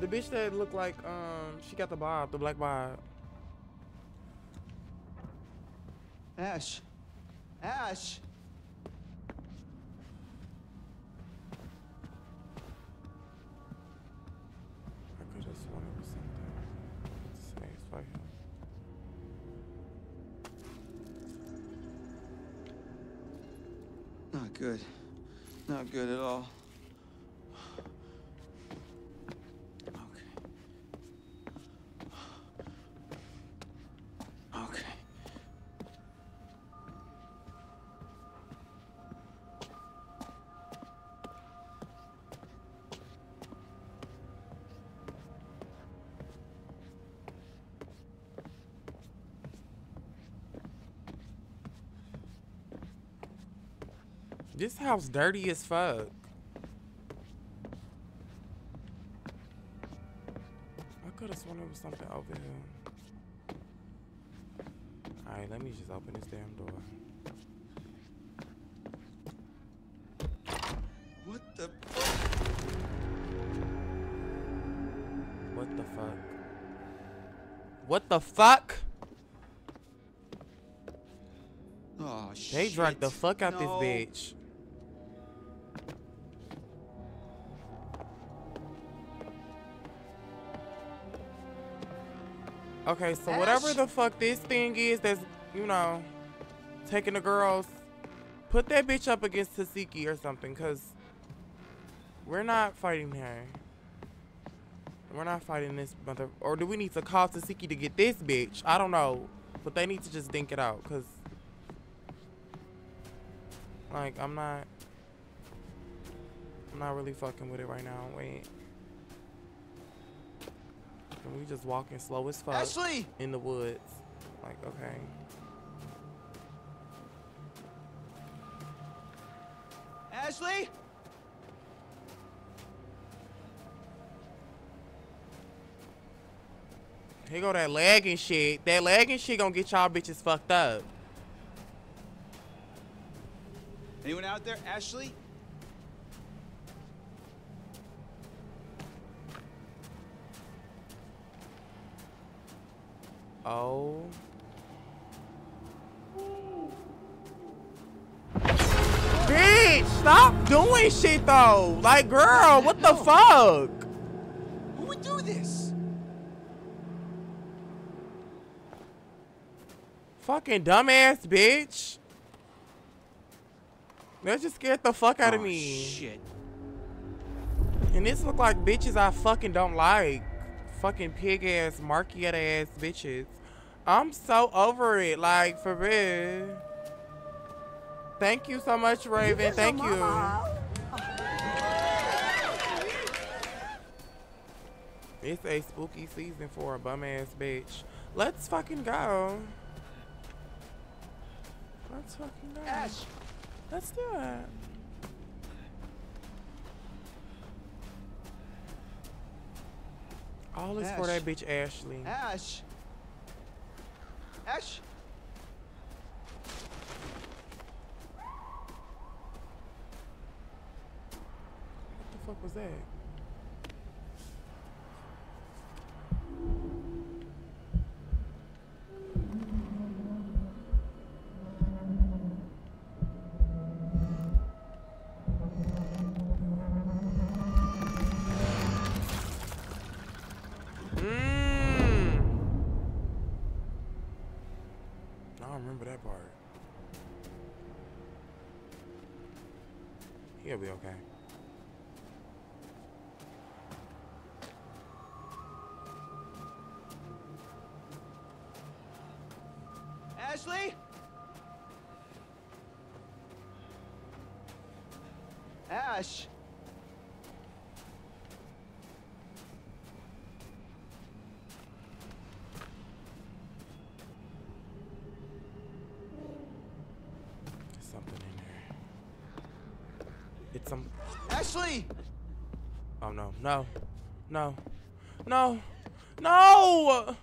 The bitch that looked like um, she got the bob, the black bob. Ash. Ash. Good. Not good at all. Okay. Okay. This house dirty as fuck. I could have sworn there was something over here. All right, let me just open this damn door. What the fuck? What the fuck? What the fuck? Oh, shit. They dragged the fuck out no. this bitch. Okay, so Ash. Whatever the fuck this thing is that's, you know, taking the girls, put that bitch up against Tasiki or something, because we're not fighting her. We're not fighting this mother... Or do we need to call Tasiki to get this bitch? I don't know, but they need to just think it out, because, like, I'm not... I'm not really fucking with it right now. Wait. And we just walking slow as fuck Ashley! In the woods. Like, okay. Ashley! Here go that lagging shit. That lagging shit gonna get y'all bitches fucked up. Anyone out there, Ashley? Oh Stop doing shit though. Like, girl, what the fuck? Who would do this? Fucking dumbass bitch. That just scared the fuck out oh, of me. Shit. And this look like bitches I fucking don't like. Fucking pig ass, marquette ass bitches. I'm so over it, like, for real. Thank you so much, Raven. Thank you. It's a spooky season for a bum ass bitch. Let's fucking go. Let's fucking go. Let's do it. All is Ash. For that bitch, Ashley. Ash. Ash. What the fuck was that? He'll be okay. Ashley? Ash? Some Ashley. Oh no, no, no, no, no.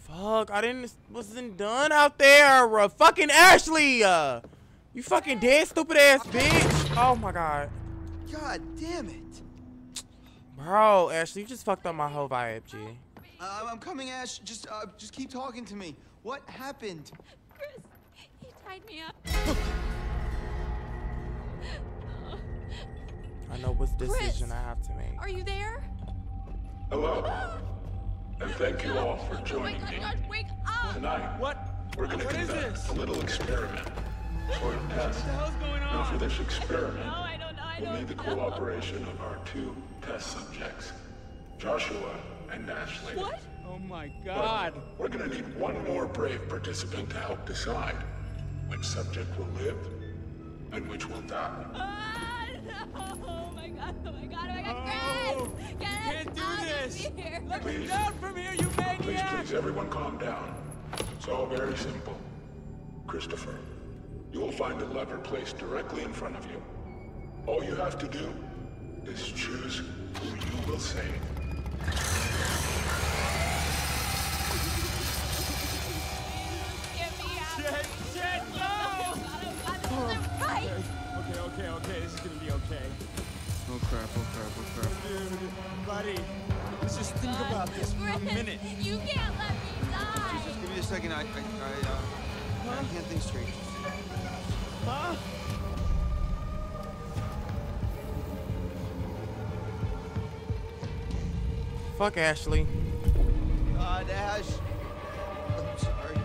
Fuck, I didn't, wasn't done out there. Uh, fucking Ashley. Uh, you fucking dead, stupid ass bitch. Oh my God. God damn it. Bro, Ashley, you just fucked up my whole vibe, G. Uh, I'm coming, Ash. Just, uh, just keep talking to me. What happened? Chris, he tied me up. I know what decision Chris, I have to make. Are you there? Hello. And thank you all for joining oh my God, me. God, wake up. Tonight, what? We're going to conduct a little experiment. For a test. What the hell's going on? Now for this experiment, no, I don't know. I we'll don't need the cooperation know. of our two test subjects, Joshua and Ashley. What? Oh my God. But we're gonna need one more brave participant to help decide which subject will live and which will die. Oh, no. Oh my God, oh my God, oh my God, oh, Chris! Get can't do this! Let me down from here, you maniac! Please, please, everyone calm down. It's all very simple. Christopher, you will find a lever placed directly in front of you. All you have to do is choose who you will save. Shit, no! Oh. Right. Okay, okay, okay, this is gonna be okay. Oh crap, oh crap, oh crap. Dude, buddy, let's just think God. about this for a minute. You can't let me die! Just, just give me a second, I, I, I, uh, huh? I can't think straight. Huh? Fuck Ashley. God, Ash. I'm sorry.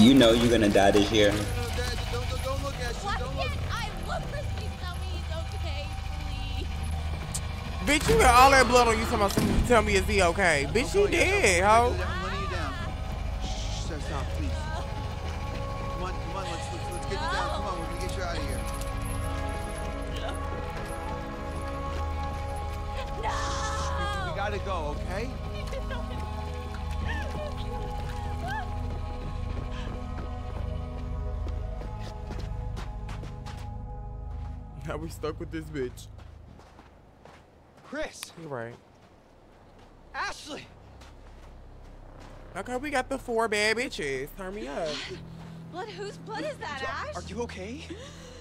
You know you're gonna die this year. Bitch, you got all that blood on you. Tell me, tell me is he okay? I'm bitch, you dead, ho. Stop, please. Come on, come on, let's, let's, let's get you down. Come on, we're gonna get you out of here. No! We gotta go, okay? Now we stuck with this bitch. Chris! You're right. Ashley! Okay, we got the four bad bitches. Turn me up. Blood? Whose blood is that, Josh? Ash? Are you okay?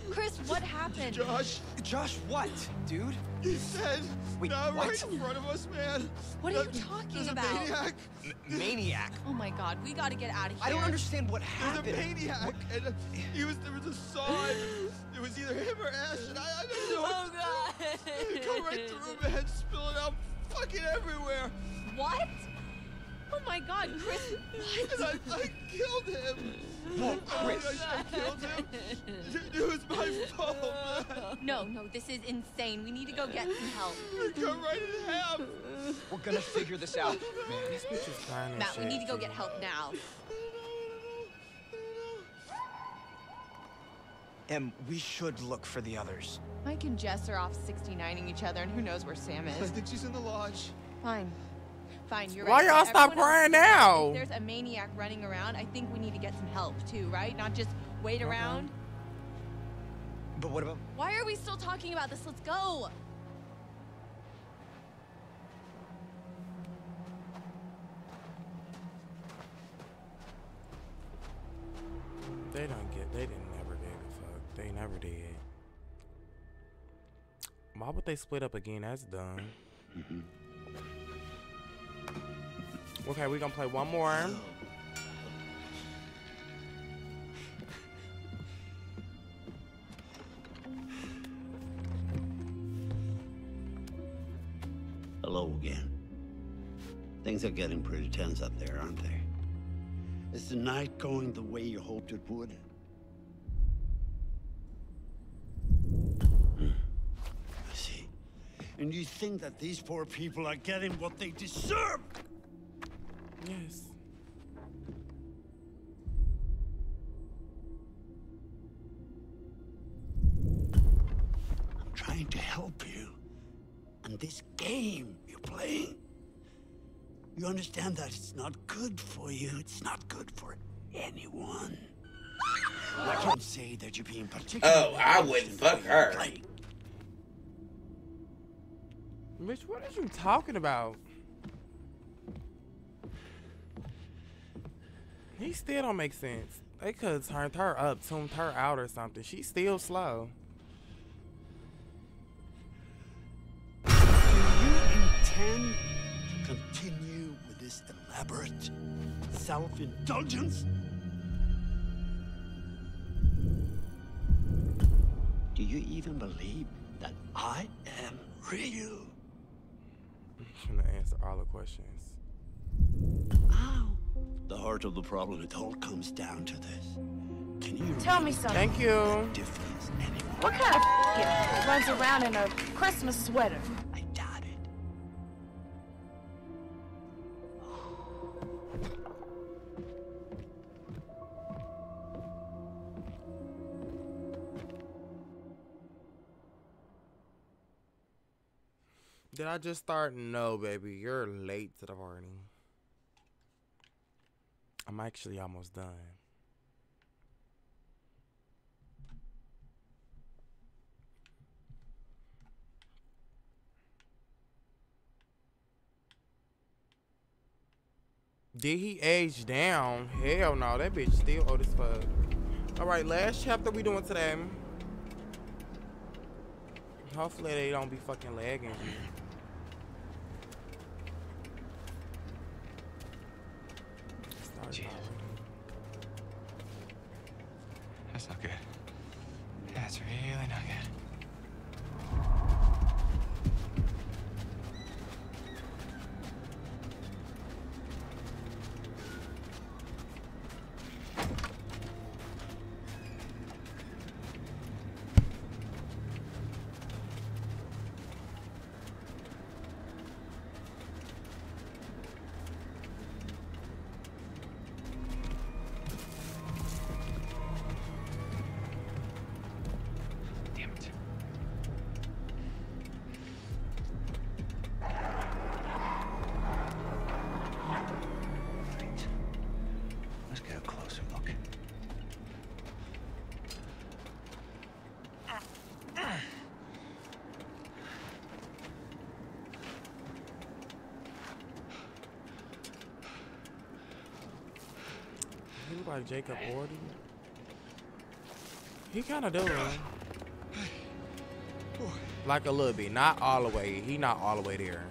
Chris, what happened? Josh. Josh, what? Dude? He's dead. Wait, no, what? Right in front of us, man. What are you talking about? There's a maniac. M maniac? Oh my God, we gotta get out of here. I don't understand what happened. There's a maniac. What? And he was, there was a saw. It was either him or Ash, and I, I don't know. Oh God. Come right through him and spill it out fucking everywhere. What? Oh my God, Chris! What? I, I killed him. No, Chris! I, I killed him. It was my fault. Man. No, no, this is insane. We need to go get some help. Go right in half. We're gonna figure this out. Man, this bitch is trying to Matt, we need to go get help now. And we should look for the others. Mike and Jess are off sixty-nining each other, and who knows where Sam is? I think she's in the lodge. Fine. Fine, you're right. Why y'all stop crying now? If there's a maniac running around, I think we need to get some help too, right? Not just wait around. But what about? Why are we still talking about this? Let's go. They don't get. They didn't never give a fuck. They never did. Why would they split up again? That's dumb. Mm-hmm. Okay, we're gonna play one more. Hello again. Things are getting pretty tense up there, aren't they? Is the night going the way you hoped it would? Hmm. I see. And you think that these poor people are getting what they deserve? Yes. I'm trying to help you. And this game you're playing, you understand that it's not good for you. It's not good for anyone. I can't say that you're being particular. Oh, I wouldn't fuck her. Mitch, what are you talking about? He still don't make sense. They could turn her up, tuned her out or something. She's still slow. Do you intend to continue with this elaborate self-indulgence? Do you even believe that I am real? I'm trying to answer all the questions. Ow. The heart of the problem, it all comes down to this. Can you tell me something? Thank you. What kind of f runs around in a Christmas sweater? I doubt it. Did I just start? No, baby. You're late to the party. I'm actually almost done. Did he age down? Hell no, that bitch still old as fuck. All right, last chapter we doing today. Hopefully they don't be fucking lagging you. Jeez. That's not good. That's really not good. like Jacob Ordy? He kind of does. Like a little bit, not all the way. He not all the way there.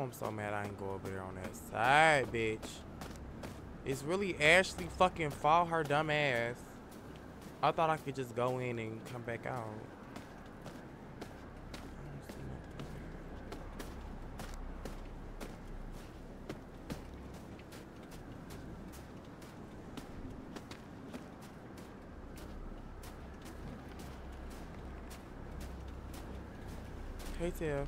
I'm so mad I didn't go over there on that side, bitch. It's really Ashley fucking fault, her dumb ass. I thought I could just go in and come back out. Hey, Tiff.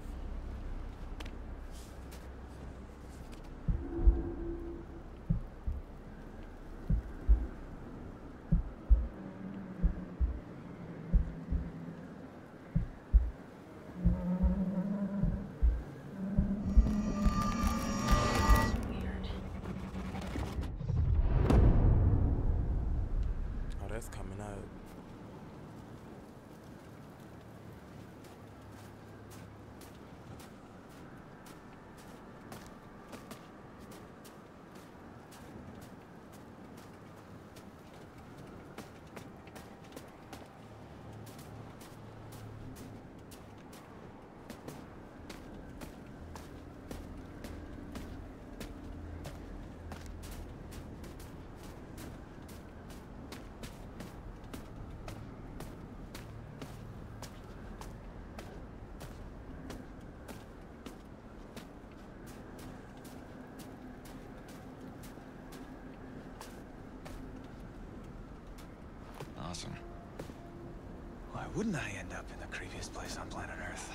Wouldn't I end up in the creepiest place on planet Earth?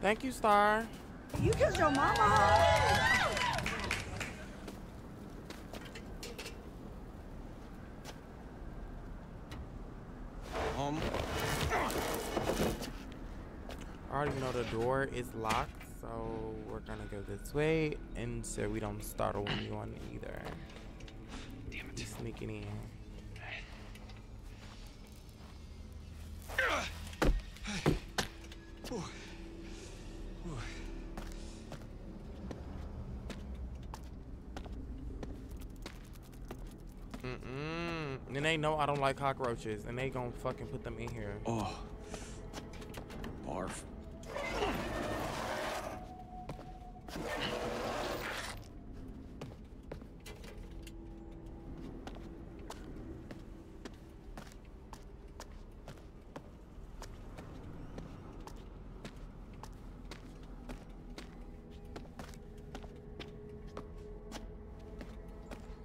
Thank you, Star. You killed your mama. Home. I already know the door is locked, so we're gonna go this way, and so we don't startle anyone either. Sneaking in. Mm-mm. And they know I don't like cockroaches, and they gonna fucking put them in here. Oh, barf.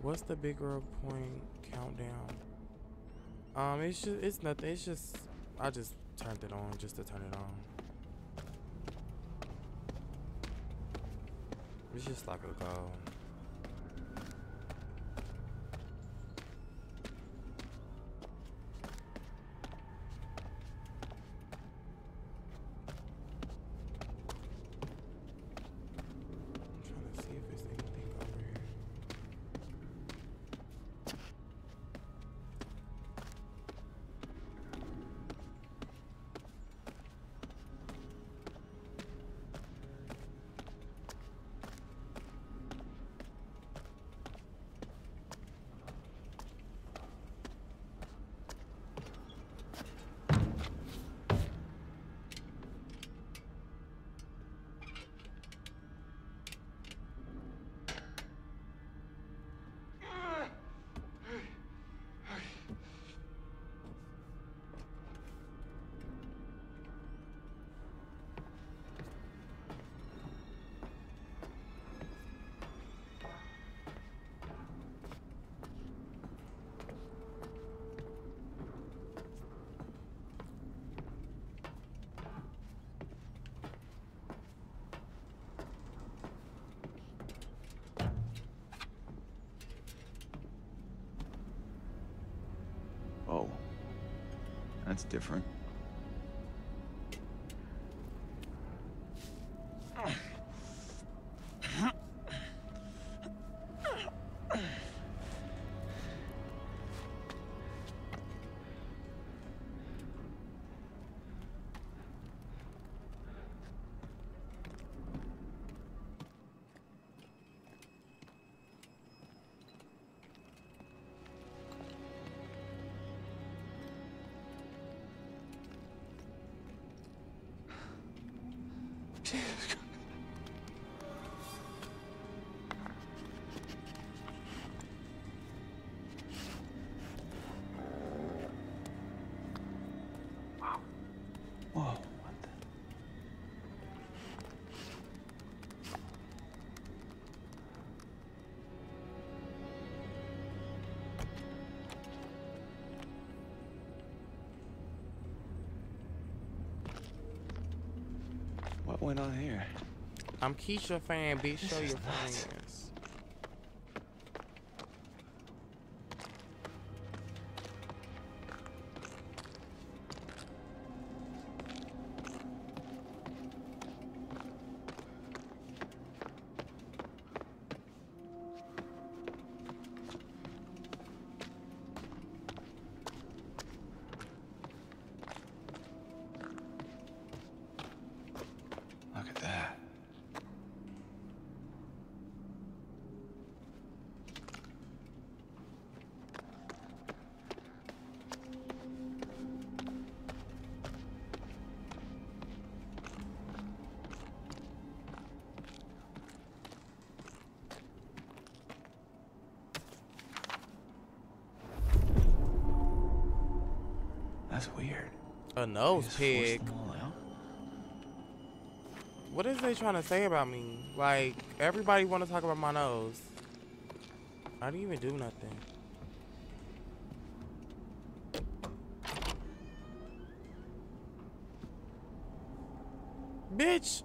What's the bigger point countdown? Um, it's just, it's nothing. It's just, I just turned it on just to turn it on. It's just like a goal. That's different. What's going on here? I'm Keisha fan, bitch. Show your fans. A nose pig. What is they trying to say about me? Like, everybody want to talk about my nose. I didn't even do nothing. Bitch,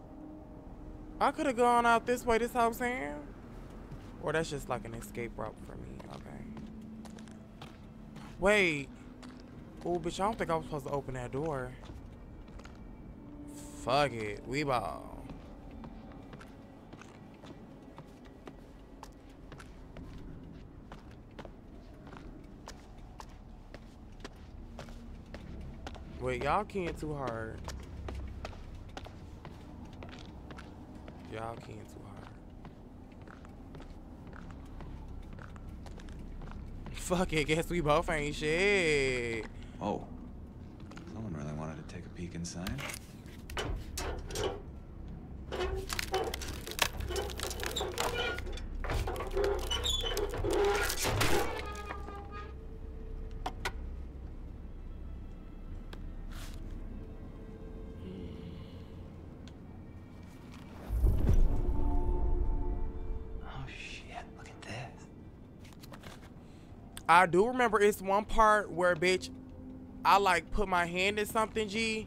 I could have gone out this way. This house saying, or that's just like an escape route for me. Okay. Wait. Oh, bitch, I don't think I was supposed to open that door. Fuck it. We ball. Wait, y'all can't too hard. Y'all can't too hard. Fuck it. Guess we both ain't shit. Oh, someone really wanted to take a peek inside. Oh shit, look at this. I do remember it's one part where, bitch, I like put my hand in something, G,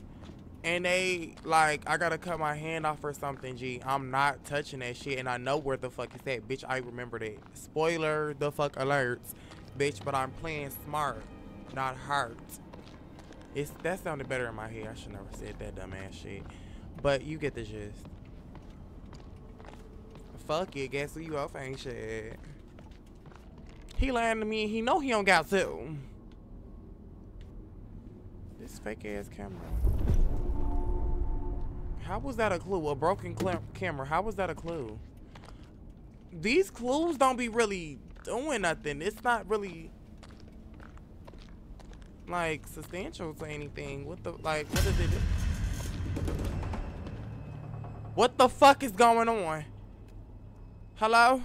and they like, I gotta cut my hand off or something, G. I'm not touching that shit, and I know where the fuck it's at, bitch. I remember that. Spoiler the fuck alerts, bitch. But I'm playing smart, not hard. It's that sounded better in my head. I should never said that dumbass shit, but you get the gist. Fuck it, guess who you off ain't shit. He lying to me. He know he don't got to. This fake ass camera. How was that a clue? A broken camera. How was that a clue? These clues don't be really doing nothing. It's not really like substantial to anything. What the, like, what does it do? What the fuck is going on? Hello?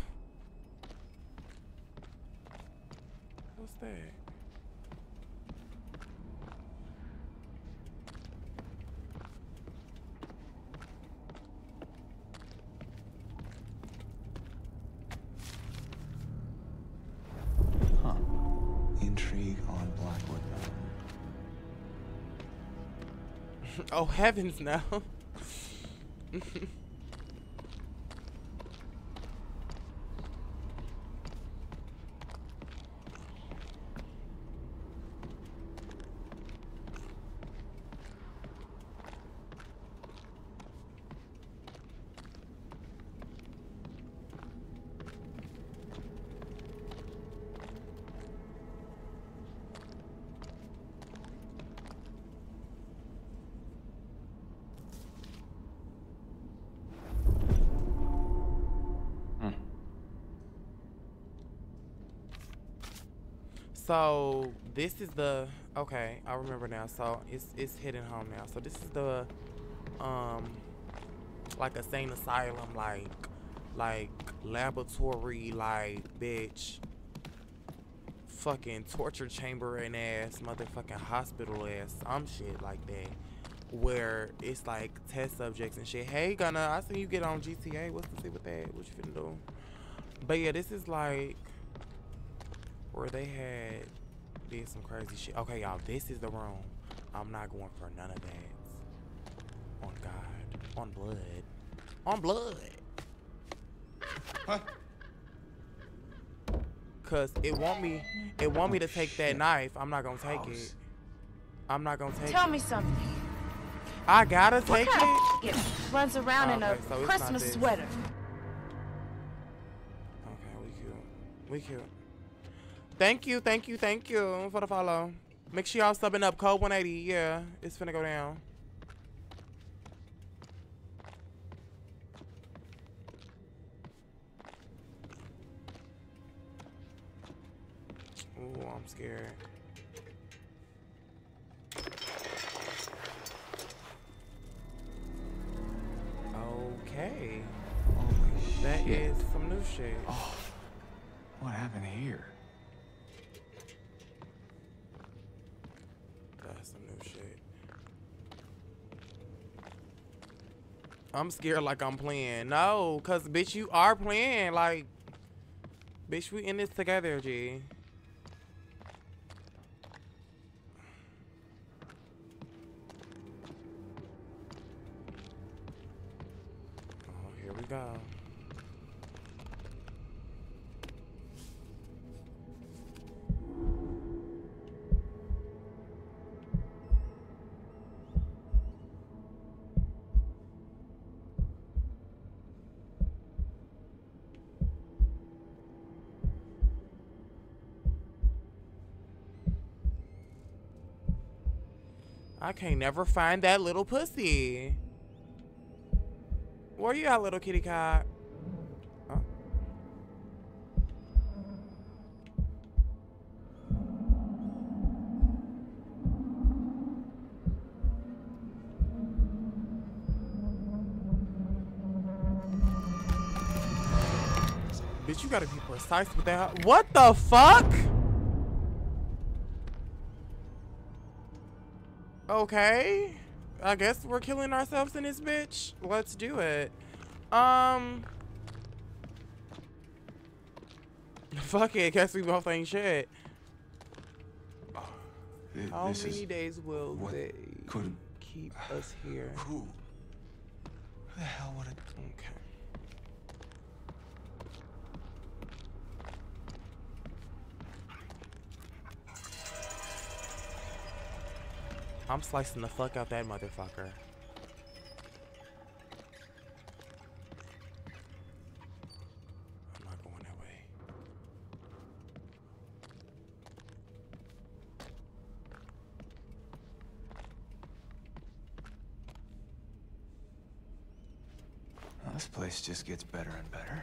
What's that? Oh, heavens, no. So this is the, okay, I remember now. So it's it's hitting home now. So this is the um like a sane asylum, like like laboratory, like bitch fucking torture chamber and ass motherfucking hospital ass some shit like that, where it's like test subjects and shit. Hey Gunna, I seen you get on G T A. What's the see with that? What you finna do? But yeah, this is like where they had did some crazy shit. Okay y'all, this is the room. I'm not going for none of that. On God, on blood, on blood. Huh? Cause it want me, it want me to take that knife. I'm not gonna take it. I'm not gonna take it. Tell me something. I gotta take it. It runs around in a Christmas sweater. Okay, we cute. We cute. Thank you, thank you, thank you for the follow. Make sure y'all subbing up code one eighty. Yeah, it's finna go down. Ooh, I'm scared. Okay. Holy that shit. Is some new shit. Oh, what happened here? That's some new shit. I'm scared like I'm playing. No, cause bitch, you are playing. Like, bitch, we in this together, G. Go. I can't never find that little pussy. Where you at, little kitty cat? Huh? Bitch, you gotta be precise with that. What the fuck? Okay. I guess we're killing ourselves in this bitch. Let's do it. Um. Fuck it. Guess we both ain't shit. Oh, th How many days will they keep us here? Who the hell would it? Okay. I'm slicing the fuck out that motherfucker. I'm not going that way. This place just gets better and better.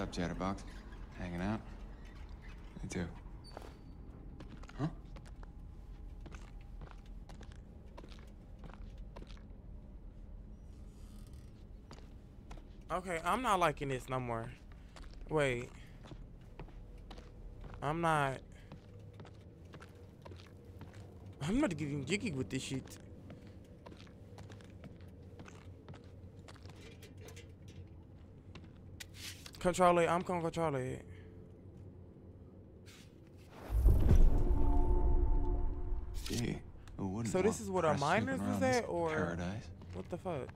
What's up, Chatterbox? Hanging out? Me too. Huh? Okay, I'm not liking this no more. Wait. I'm not... I'm not getting jiggy with this shit. Control it. I'm gonna control it. Gee, so this is what our miners was at, or paradise? What the fuck?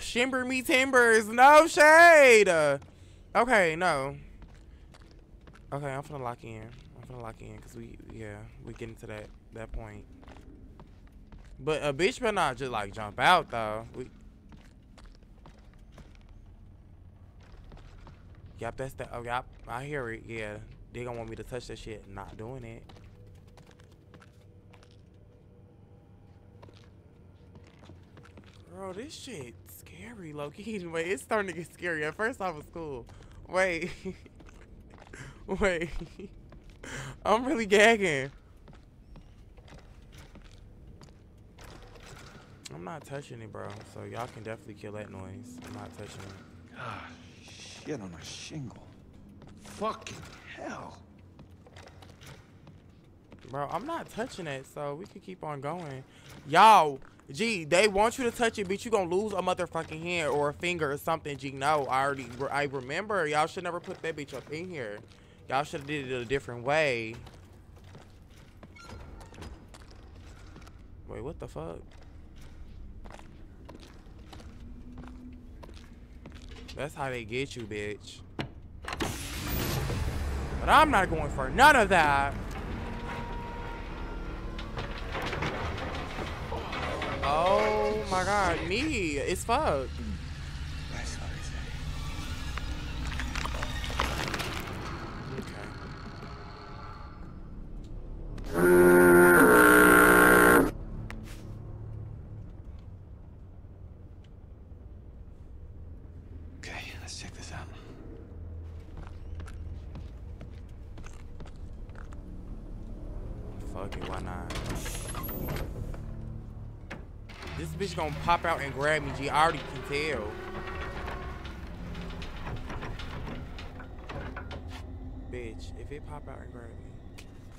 Shimber me timbers. No shade. Okay, no. Okay, I'm finna lock in. I'm finna lock in because we, yeah, we getting to that that point. But a bitch better not just like jump out though. We... Yep, that's the. Oh, yep, I hear it. Yeah, they gonna want me to touch that shit. Not doing it. Bro, this shit scary, low-key. Anyway, it's starting to get scary. At first, I was cool. Wait. Wait. I'm really gagging. I'm not touching it, bro. So y'all can definitely kill that noise. I'm not touching it. Ah, shit on a shingle. Fucking hell. Bro, I'm not touching it, so we can keep on going. Y'all, G, they want you to touch it, bitch. You gonna lose a motherfucking hand or a finger or something, G. No, I already, I remember. Y'all should never put that bitch up in here. Y'all should have did it a different way. Wait, what the fuck? That's how they get you, bitch. But I'm not going for none of that. Oh my god, me, it's fucked. Gonna pop out and grab me, G. I already can tell. Bitch, if it pop out and grab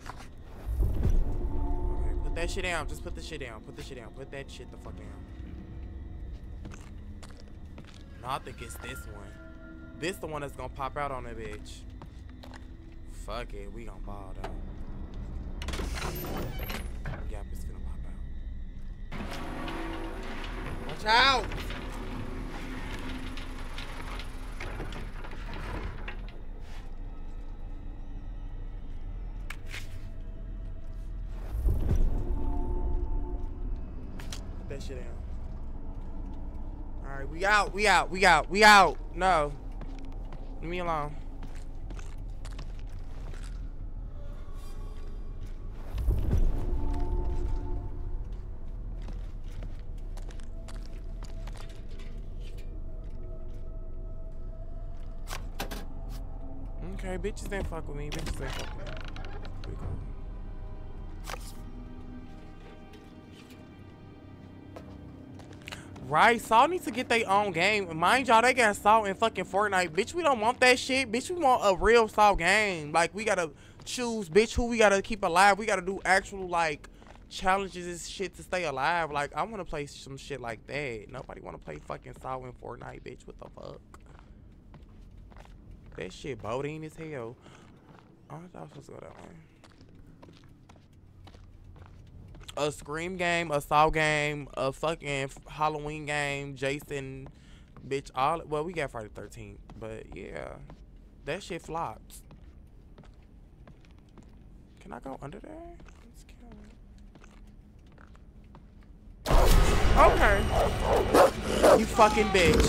me. Okay, put that shit down. Just put the shit down. Put the shit down. Put that shit the fuck down. No, I think it's this one. This the one that's gonna pop out on the bitch. Fuck it. We gonna ball, though. Yep, it's gonna pop out. Watch out! Put that shit down. Alright, we out, we out, we out, we out. No. Leave me alone. Okay, bitches didn't fuck with me. Bitches didn't fuck with me. We go. Right, Saw needs to get their own game. Mind y'all, they got Saw in fucking Fortnite. Bitch, we don't want that shit. Bitch, we want a real Saw game. Like, we gotta choose, bitch, who we gotta keep alive. We gotta do actual, like, challenges and shit to stay alive. Like, I wanna play some shit like that. Nobody wanna play fucking Saw in Fortnite, bitch. What the fuck? That shit boating as hell. Oh, I thought I was supposed to go that way. A Scream game, a Saw game, a fucking Halloween game, Jason, bitch, all. Well, we got Friday the thirteenth, but yeah. That shit flopped. Can I go under there? Let's kill it. Okay. You fucking bitch.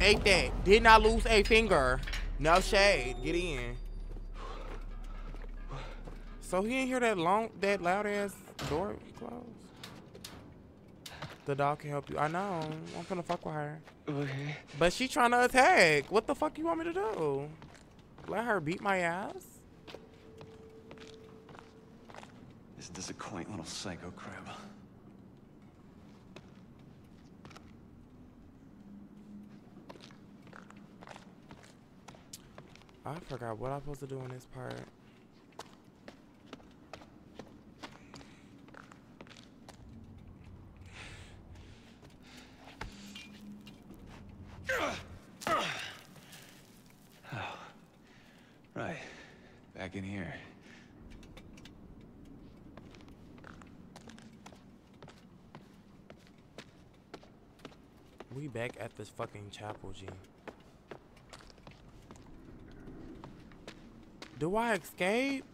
Ate that. Did not lose a finger. No shade. Get in. So he didn't hear that long, that loud ass door close. The dog can help you. I know. I'm gonna fuck with her. Okay. But she trying to attack. What the fuck you want me to do? Let her beat my ass? Isn't this a quaint little psycho crab? I forgot what I'm supposed to do in this part. In here. We back at this fucking chapel, G. Do I escape?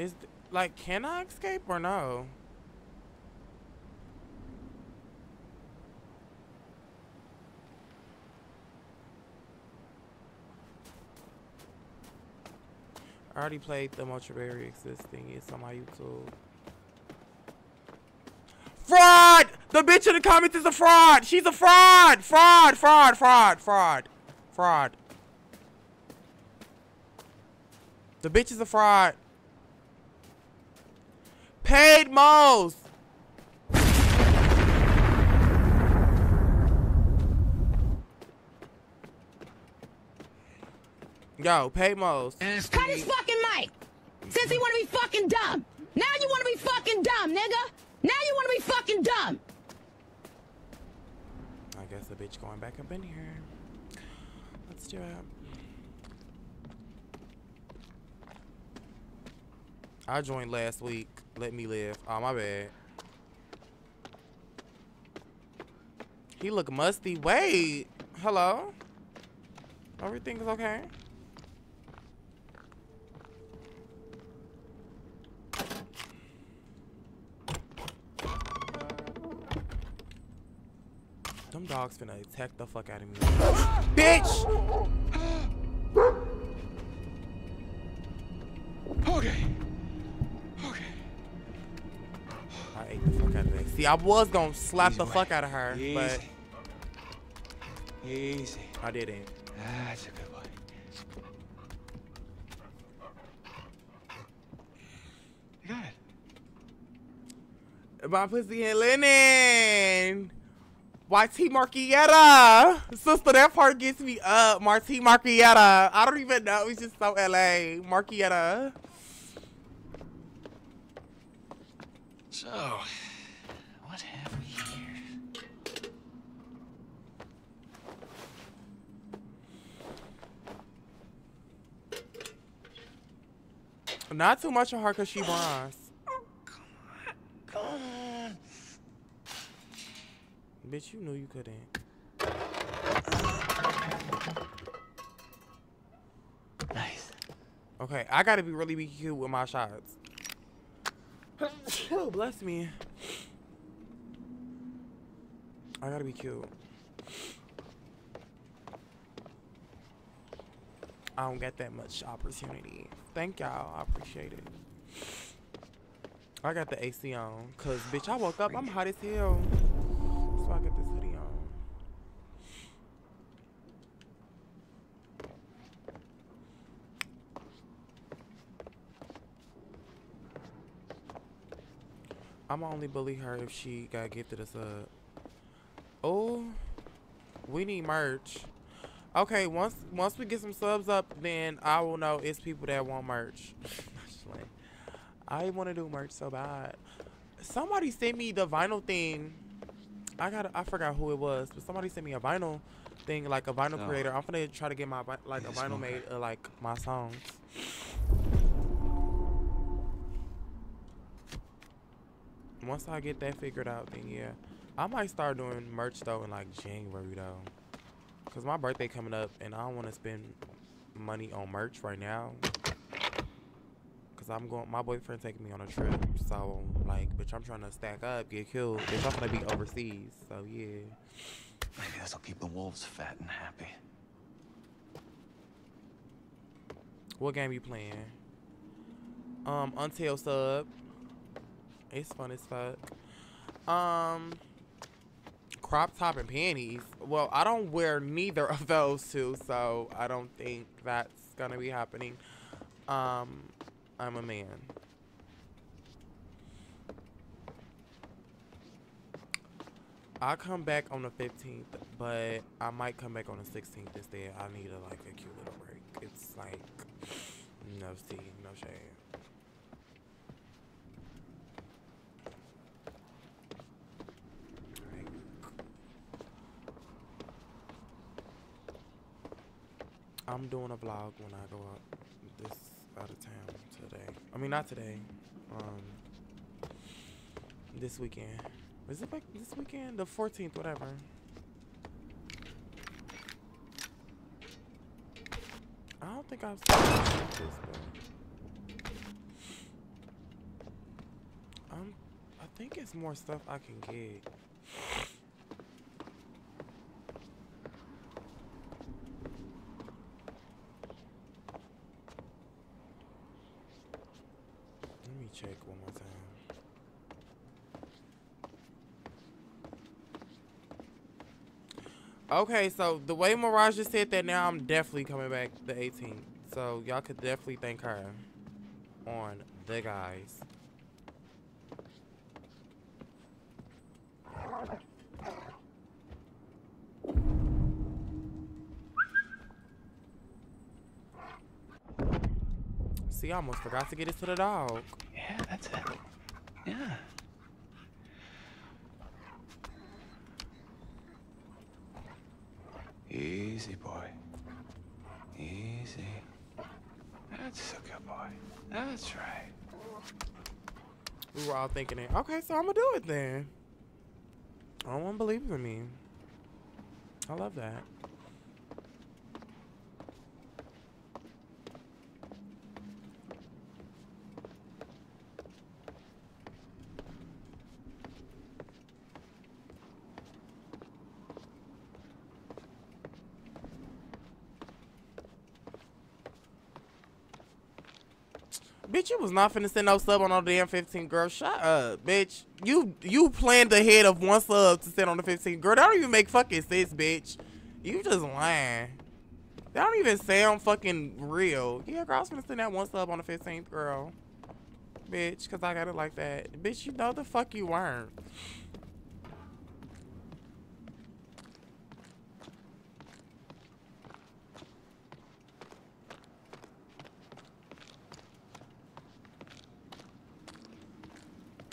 Is, like, can I escape or no? I already played the Multiberry Existing. It's on my YouTube. Fraud! The bitch in the comments is a fraud! She's a fraud! Fraud, fraud, fraud, fraud, fraud. The bitch is a fraud. Paid moles. Yo, paid moles. Cut his fucking mic. Since he want to be fucking dumb. Now you want to be fucking dumb, nigga. Now you want to be fucking dumb. I guess the bitch going back up in here. Let's do it. I joined last week. Let me live. Oh, my bad. He look musty. Wait. Hello? Everything's okay? Them dogs finna attack the fuck out of me. Bitch! Okay. The fuck out of that. See, I was gonna slap Easy the way. fuck out of her, Easy. but Easy. I didn't. That's a good one. I got it. My pussy and linen. Y T Marquietta. Sister, that part gets me up. Marty Marquietta. I don't even know. It's just so L A. Marquietta. So, what have we here? Not too much of her, cause she bronze. Oh, come on, come on. Bitch, you knew you couldn't. Nice. Okay, I gotta be really be cute with my shots. Oh, bless me. I gotta be cute. I don't get that much opportunity. Thank y'all. I appreciate it. I got the A C on. Cause, bitch, I woke up. I'm hot as hell. So I get this hoodie on. I'ma only bully her if she got gifted a sub. Oh, we need merch. Okay, once once we get some subs up, then I will know it's people that want merch. I want to do merch so bad. Somebody sent me the vinyl thing. I got I forgot who it was, but somebody sent me a vinyl thing, like a vinyl so, creator. I'm gonna try to get my like a vinyl made of like my songs. Once I get that figured out, then yeah. I might start doing merch though in like January though. Cause my birthday coming up and I don't wanna spend money on merch right now. Cause I'm going, my boyfriend taking me on a trip. So like, bitch, I'm trying to stack up, get killed. Bitch, I'm gonna be overseas, so yeah. Maybe this'll keep the wolves fat and happy. What game you playing? Um, Until Sub. It's fun as fuck. Um, crop top and panties. Well, I don't wear neither of those two, so I don't think that's gonna be happening. Um, I'm a man. I come back on the fifteenth, but I might come back on the sixteenth instead. I need a, like a cute little break. It's like no tea, no shade. I'm doing a vlog when I go out this out of town today. I mean, not today. Um, this weekend. Is it like this weekend? The fourteenth, whatever. I don't think I've seen this, but it's more stuff I can get. Let me check one more time. Okay, so the way Mirage just said that, now I'm definitely coming back the eighteenth. So y'all could definitely thank her on the guys. See, I almost forgot to get it to the dog. Yeah, that's it. Yeah. Easy, boy. Easy. That's a good boy. That's right. We were all thinking it. Okay, so I'm going to do it then. I don't want to believe in me. I love that. Bitch, you was not finna send no sub on all damn fifteen, girl. Shut up, bitch. You you planned ahead of one sub to send on the fifteen, girl. That don't even make fucking sense, bitch. You just lying. That don't even sound fucking real. Yeah, girl, I was finna send that one sub on the fifteenth, girl. Bitch, cause I got it like that. Bitch, you know the fuck you weren't.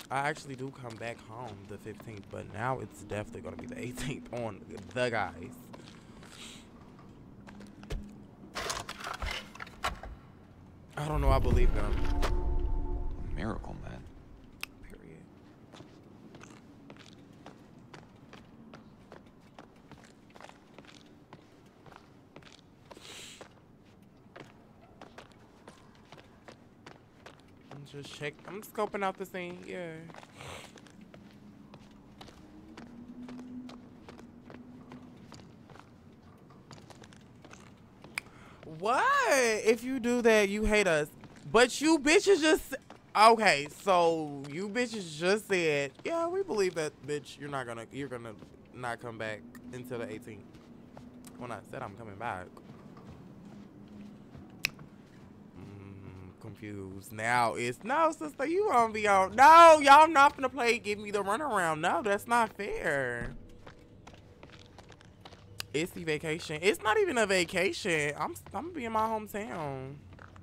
I actually do come back home the fifteenth, but now it's definitely going to be the eighteenth on the guys. I don't know. I believe them. Miracle, man. Period. Just check. I'm scoping out the scene. Yeah. What? If you do that, you hate us. But you bitches just. Okay, so you bitches just said, yeah, we believe that, bitch. You're not gonna. You're gonna not come back until the eighteenth. When I said I'm coming back. Confused now. It's no, sister, you won't be on. No, y'all not finna play give me the runaround. No, that's not fair. It's the vacation. It's not even a vacation. I'm I'm gonna be in my hometown.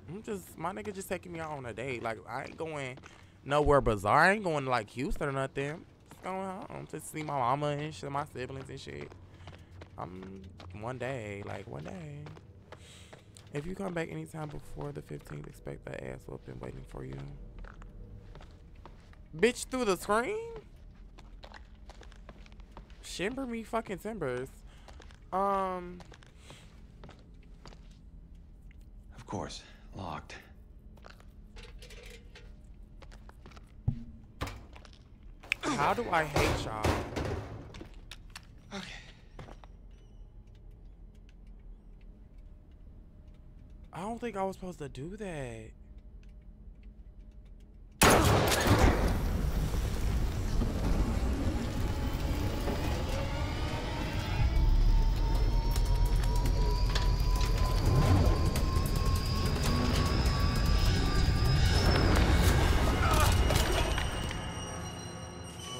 I'm just my nigga just taking me out on a date. Like I ain't going nowhere bizarre. I ain't going to like Houston or nothing. Just going home to see my mama and shit, my siblings and shit. I'm one day, like one day. If you come back anytime before the fifteenth, expect that ass whooping waiting for you. Bitch, through the screen? Shimber me fucking timbers. Um. Of course, locked. How do I hate y'all? Okay. I don't think I was supposed to do that. Well,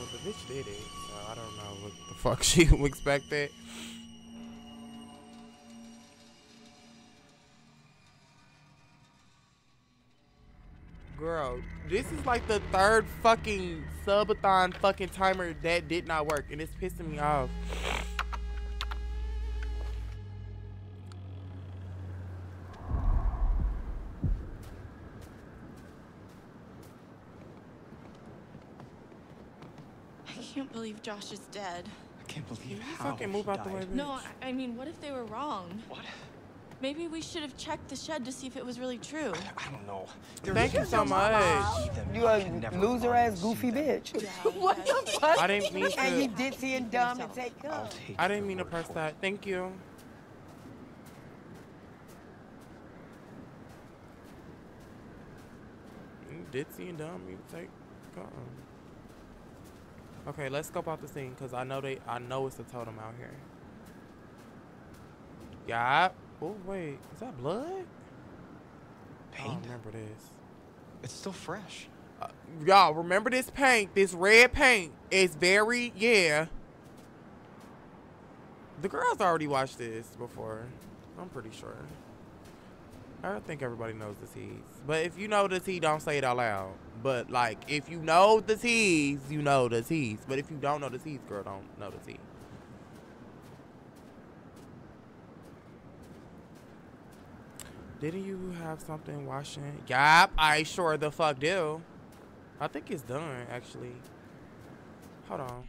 the bitch did it, so I don't know what the fuck she expected. Girl, this is like the third fucking subathon fucking timer that did not work, and it's pissing me off. I can't believe Josh is dead. I can't believe how he died. Fucking move out the way, bitch. No, I mean, what if they were wrong? What? Maybe we should have checked the shed to see if it was really true. I don't know. Thank you so much. You a loser-ass goofy bitch. What the fuck? I didn't mean to. And you ditzy and dumb and take up. I didn't mean to press that. Thank you. You ditzy and dumb. You take up. Okay, let's scope out the scene because I know they. I know it's a totem out here. Yeah. Oh wait, is that blood? Paint. I don't remember this. It's still fresh. Uh, y'all remember this paint? This red paint. It's very yeah. The girls already watched this before. I'm pretty sure. I think everybody knows the tease. But if you know the tease, don't say it out loud. But like, if you know the tease, you know the tease. But if you don't know the tease, girl, don't know the tease. Didn't you have something washing? Yep, I sure the fuck do. I think it's done, actually. Hold on.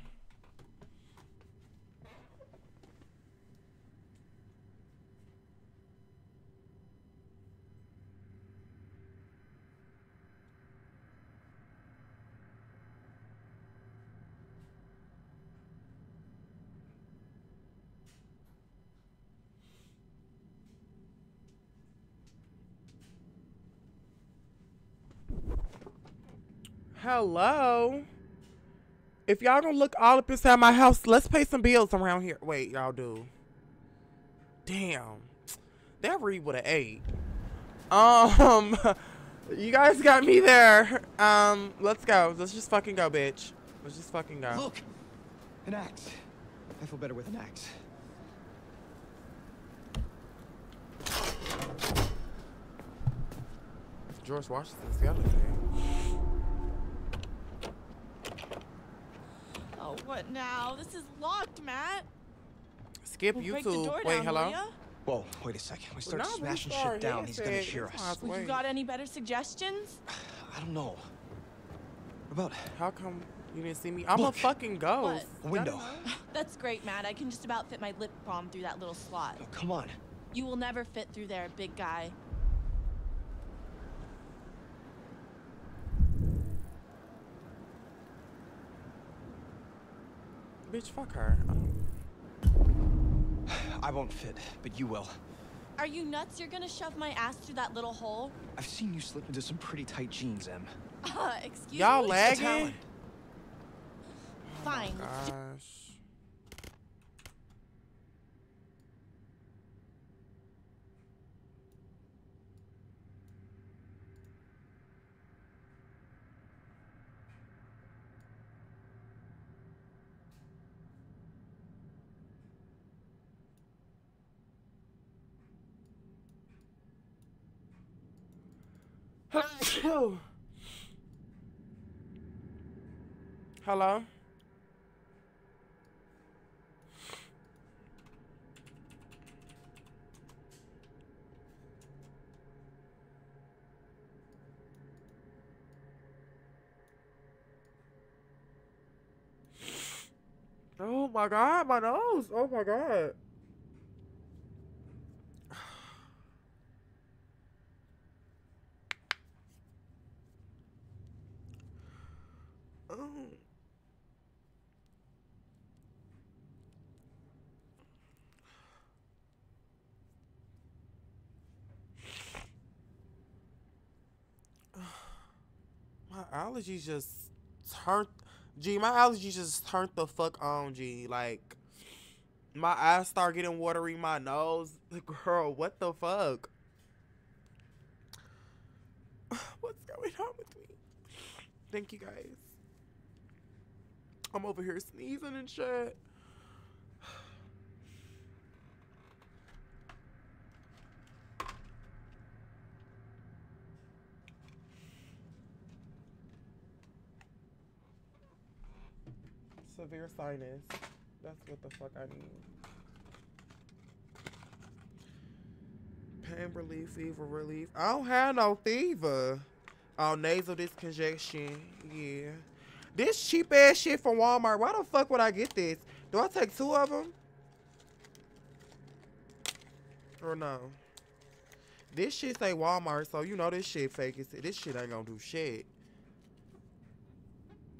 Hello. If y'all gonna look all up inside my house, let's pay some bills around here. Wait, y'all do. Damn. That read with an eight. Um, you guys got me there. Um, let's go. Let's just fucking go, bitch. Let's just fucking go. Look, an axe. I feel better with an axe. George Washington's the other thing. What now? This is locked, Matt. Skip we'll YouTube. Wait, down, hello? Whoa, wait a second. We start well, smashing shit here down. He's gonna hear us. Well, you got any better suggestions? I don't know. What about how come you didn't see me? I'm Look. a fucking ghost. What? A window. That's great, Matt. I can just about fit my lip balm through that little slot. Oh, come on. You will never fit through there, big guy. Bitch, fuck her. I won't fit, but you will. Are you nuts? You're gonna shove my ass through that little hole? I've seen you slip into some pretty tight jeans, Em. Uh, excuse Y'all me? Y'all lagging? Fine. Oh my gosh. Hello? Oh my God, my nose. Oh my God. Allergies just turned. Gee, my allergies just turned the fuck on. Gee, like my eyes start getting watery. My nose, girl, what the fuck? What's going on with me? Thank you guys. I'm over here sneezing and shit. Severe sinus. That's what the fuck I need. Pain relief, fever relief. I don't have no fever. Oh, nasal discongestion. Yeah. This cheap ass shit from Walmart. Why the fuck would I get this? Do I take two of them? Or no? This shit say Walmart, so you know this shit fake. It's, this shit ain't gonna do shit.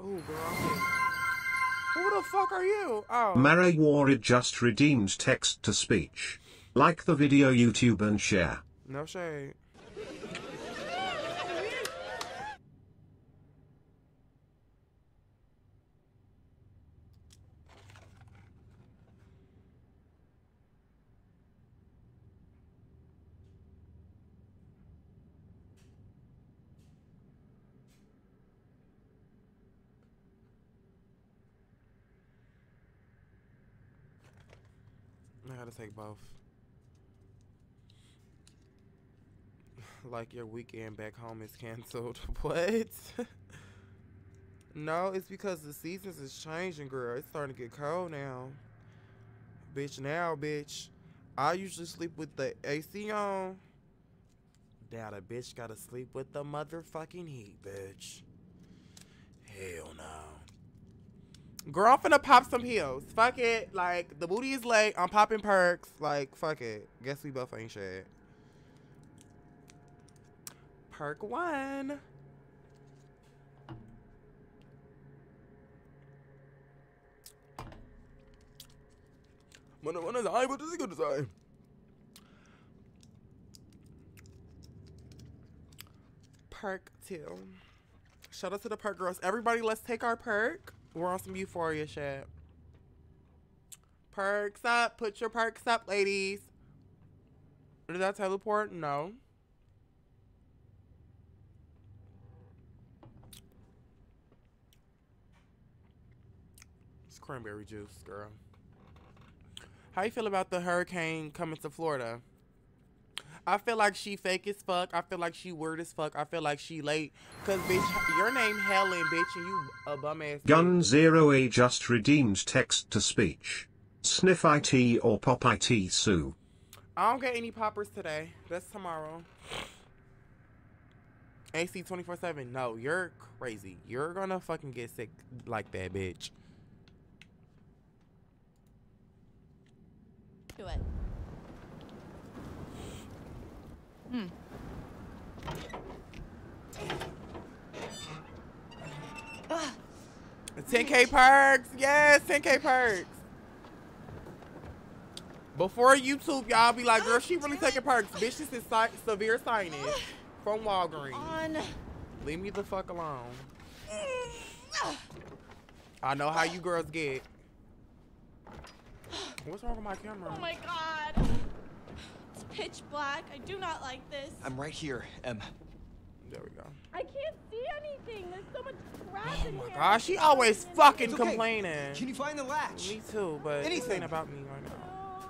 Oh, girl. Who the fuck are you? Oh. Mariwari just redeemed text to speech. Like the video YouTube and share. No shade. I gotta take both. Like your weekend back home is canceled. What? No, it's because the seasons is changing, girl. It's starting to get cold now. Bitch, now, bitch. I usually sleep with the A C on. Now the bitch gotta sleep with the motherfucking heat, bitch. Hell no. Girl, I'm finna pop some heels. Fuck it. Like, the booty is late. I'm popping perks. Like, fuck it. Guess we both ain't shit. Perk one. When I'm alive, what does it go to say? Perk two. Shout out to the perk girls. Everybody, let's take our perk. We're on some Euphoria shit. Perks up. Put your perks up, ladies. Did I teleport? No. It's cranberry juice, girl. How you feel about the hurricane coming to Florida? I feel like she fake as fuck. I feel like she weird as fuck. I feel like she late. Cause bitch, your name Helen, bitch, and you a bum ass. Gun zero A just redeemed text to speech. Sniff it or pop it, Sue. I don't get any poppers today. That's tomorrow. A C twenty four seven. No, you're crazy. You're gonna fucking get sick like that, bitch. Do it. Hmm. ten K perks. Yes, ten K perks. Before YouTube, y'all be like, girl, she really taking perks. Bitch, this is si severe signage from Walgreens. On. Leave me the fuck alone. I know how you girls get. What's wrong with my camera? Oh, my God. It's pitch black. I do not like this. I'm right here, Em. There we go. I can't see anything. There's so much crap oh in here. Oh my gosh, she always fucking okay. complaining. Can you find the latch? Me too, but anything ain't about me right now. Oh,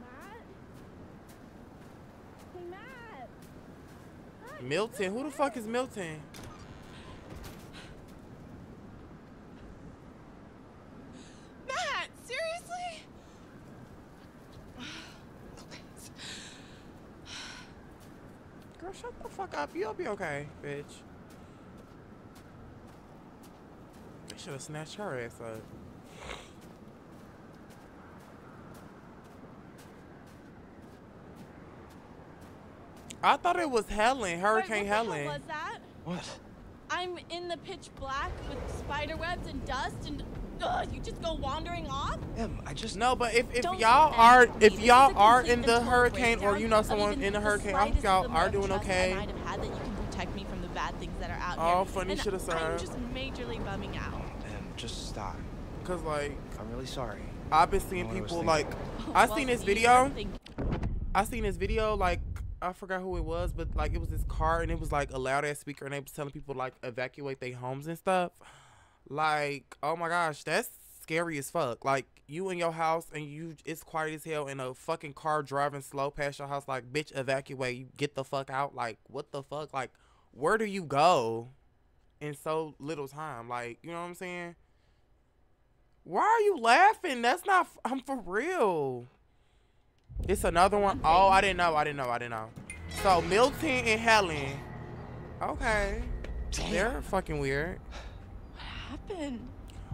Matt? Hey, Matt. Hi, Milton? Who the fuck is Milton? Matt, seriously? Girl, shut the fuck up. You'll be okay, bitch. They should have snatched her ass up. I thought it was Helen, Hurricane Wait, what Helen. What was that? What? I'm in the pitch black with spider webs and dust and ugh, you just go wandering off? Em, I just no, but if if y'all are if y'all are in the hurricane or you know someone in the hurricane, I hope y'all are doing okay. I might have had that you can protect me from the bad things that are out here. Oh, funny shit aside. I'm just majorly bumming out. Em, just stop. Cause like I'm really sorry. I've been seeing people like I seen this video. I seen this video like. I forgot who it was, but like it was this car and it was like a loud ass speaker and they was telling people like evacuate their homes and stuff. Like, oh my gosh, that's scary as fuck. Like, you in your house and you it's quiet as hell and a fucking car driving slow past your house. Like, bitch, evacuate. You get the fuck out. Like, what the fuck? Like, where do you go in so little time? Like, you know what I'm saying? Why are you laughing? That's not, f I'm for real. It's another one. Oh, I didn't know. I didn't know. I didn't know. So, Milton and Helen. Okay. They're fucking weird. Happened.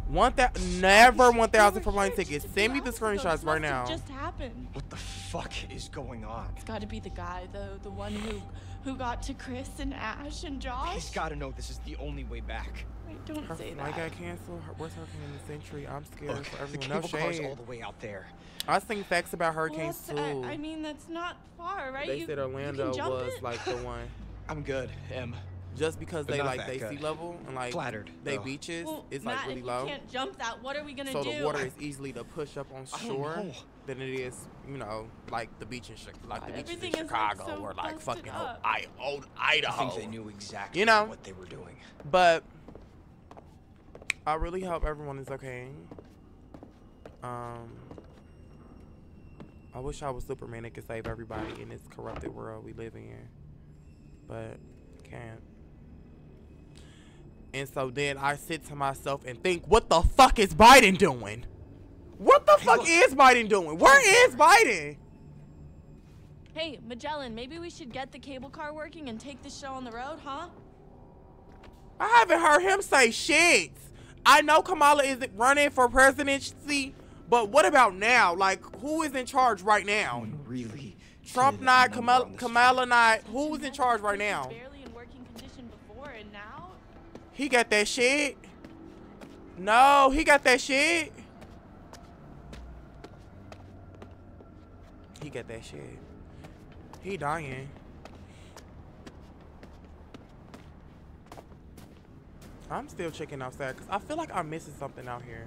One that never one thousand for blind tickets. Send me the screenshots right now. Just happened. What the fuck is going on? It's got to be the guy, though, the one who, who got to Chris and Ash and Josh. He's got to know this is the only way back. Wait, don't her, say that. My guy canceled. Where's Hurricane in the Century? I'm scared. Look, for everyone. The no shade. Car's all the way out there. I was thinking facts about hurricanes well, too. I, I mean, that's not far, right? They you, said Orlando was it? Like the one. I'm good, Em. Just because They're they like they good. sea level and like Flattered, they though. beaches well, is like Matt, really if low. We can't jump that. What are we gonna so do? So the water is easily to push up on shore than it is, you know, like the beach in like God, the beaches in Chicago like so or like fucking old, I old Idaho. I think they knew exactly you know? what they were doing. But I really hope everyone is okay. Um, I wish I was Superman that could save everybody in this corrupted world we live in, but can't. And so then I sit to myself and think, what the fuck is Biden doing? What the hey, fuck look. is Biden doing? Where is Biden? Hey, Magellan, maybe we should get the cable car working and take the show on the road, huh? I haven't heard him say shit. I know Kamala isn't running for presidency, but what about now? Like, who is in charge right now? Really? Trump not, Kamala, Kamala not. Who is in charge right now? Barely in working condition before and now? He got that shit. No, he got that shit. He got that shit. He dying. I'm still checking outside because I feel like I'm missing something out here.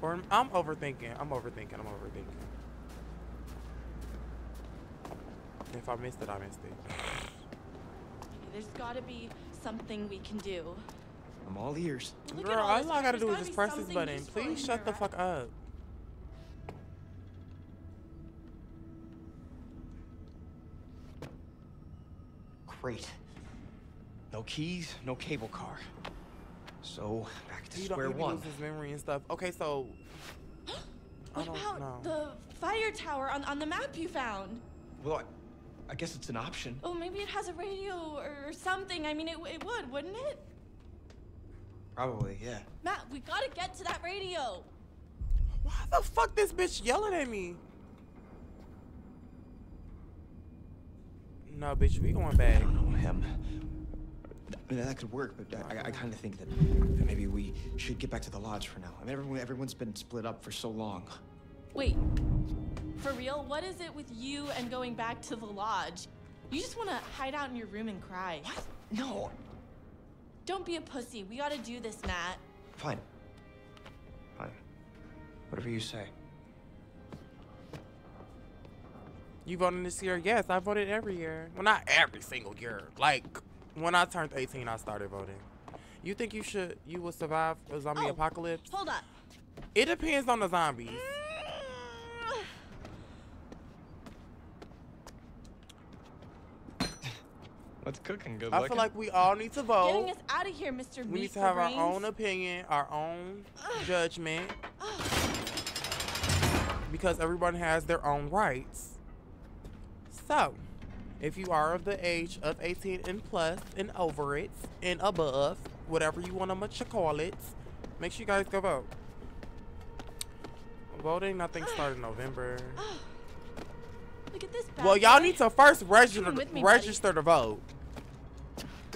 Or I'm, I'm overthinking. I'm overthinking. I'm overthinking. If I missed it, I missed it. There's got to be something we can do. I'm all ears. Well, Girl, all, all I gotta do is just press this button. Please shut the fuck up. Great. No keys, no cable car. So back to square one. Lose his memory and stuff. Okay, so. What about the fire tower on on the map you found? Well, I I guess it's an option. Oh, maybe it has a radio or something. I mean, it, it would, wouldn't it? Probably, yeah. Matt, we gotta get to that radio. Why the fuck this bitch yelling at me? No, bitch, we going back. I don't know him. I mean, that could work, but I, I kind of think that maybe we should get back to the lodge for now. I mean, everyone, everyone's been split up for so long. Wait. For real, what is it with you and going back to the lodge? You just want to hide out in your room and cry. What? No. Don't be a pussy. We gotta do this, Matt. Fine. Fine. Whatever you say. You voted this year? Yes, I voted every year. Well, not every single year. Like, when I turned eighteen, I started voting. You think you should, you will survive a zombie oh, apocalypse? Hold up. It depends on the zombies. What's cooking? Good I feel like we all need to vote. Getting us out of here, Mister We need to have brains. our own opinion, our own Ugh. judgment, Ugh. because everyone has their own rights. So, if you are of the age of eighteen and plus and over it and above, whatever you want to call it, make sure you guys go vote. Voting, I think, started in November. Look at this bad well, y'all need to first register me, register buddy. to vote.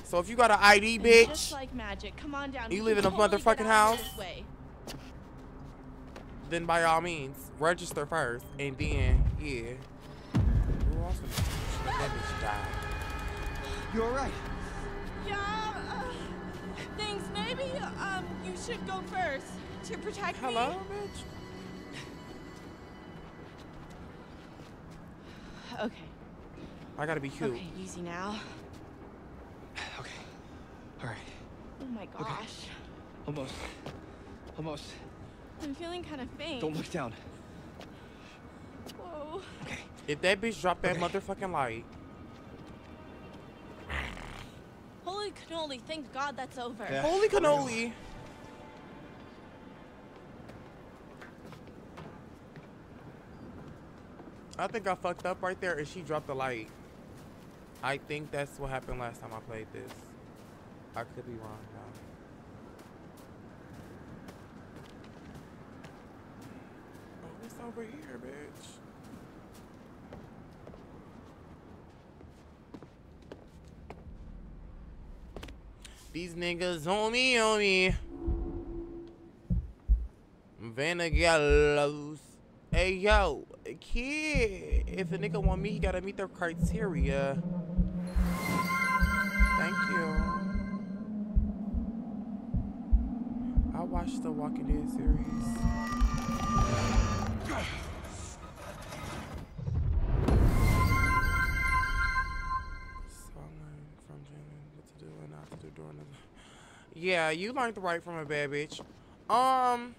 So if you got an I D, and bitch, just like magic. Come on down. you we live in a motherfucking house, then by all means, register first. And then, yeah. Who also that bitch died. You all right? Yeah. Uh, thanks. Maybe um, you should go first to protect Hello, me. Hello, bitch. Okay. I gotta be cute. Okay, easy now. Okay. All right. Oh my gosh. Okay. Almost. Almost. I'm feeling kind of faint. Don't look down. Whoa. Okay. If that bitch dropped that okay. motherfucking light. Holy cannoli! Thank God that's over. Yeah. Holy cannoli! I think I fucked up right there and she dropped the light. I think that's what happened last time I played this. I could be wrong now. over here, bitch. These niggas on me, on me. Vanagalos. Hey, yo, kid. If a nigga want me, he gotta meet their criteria. Thank you. I watched the Walking Dead series. Yeah, you learned the right from a bad bitch. Um,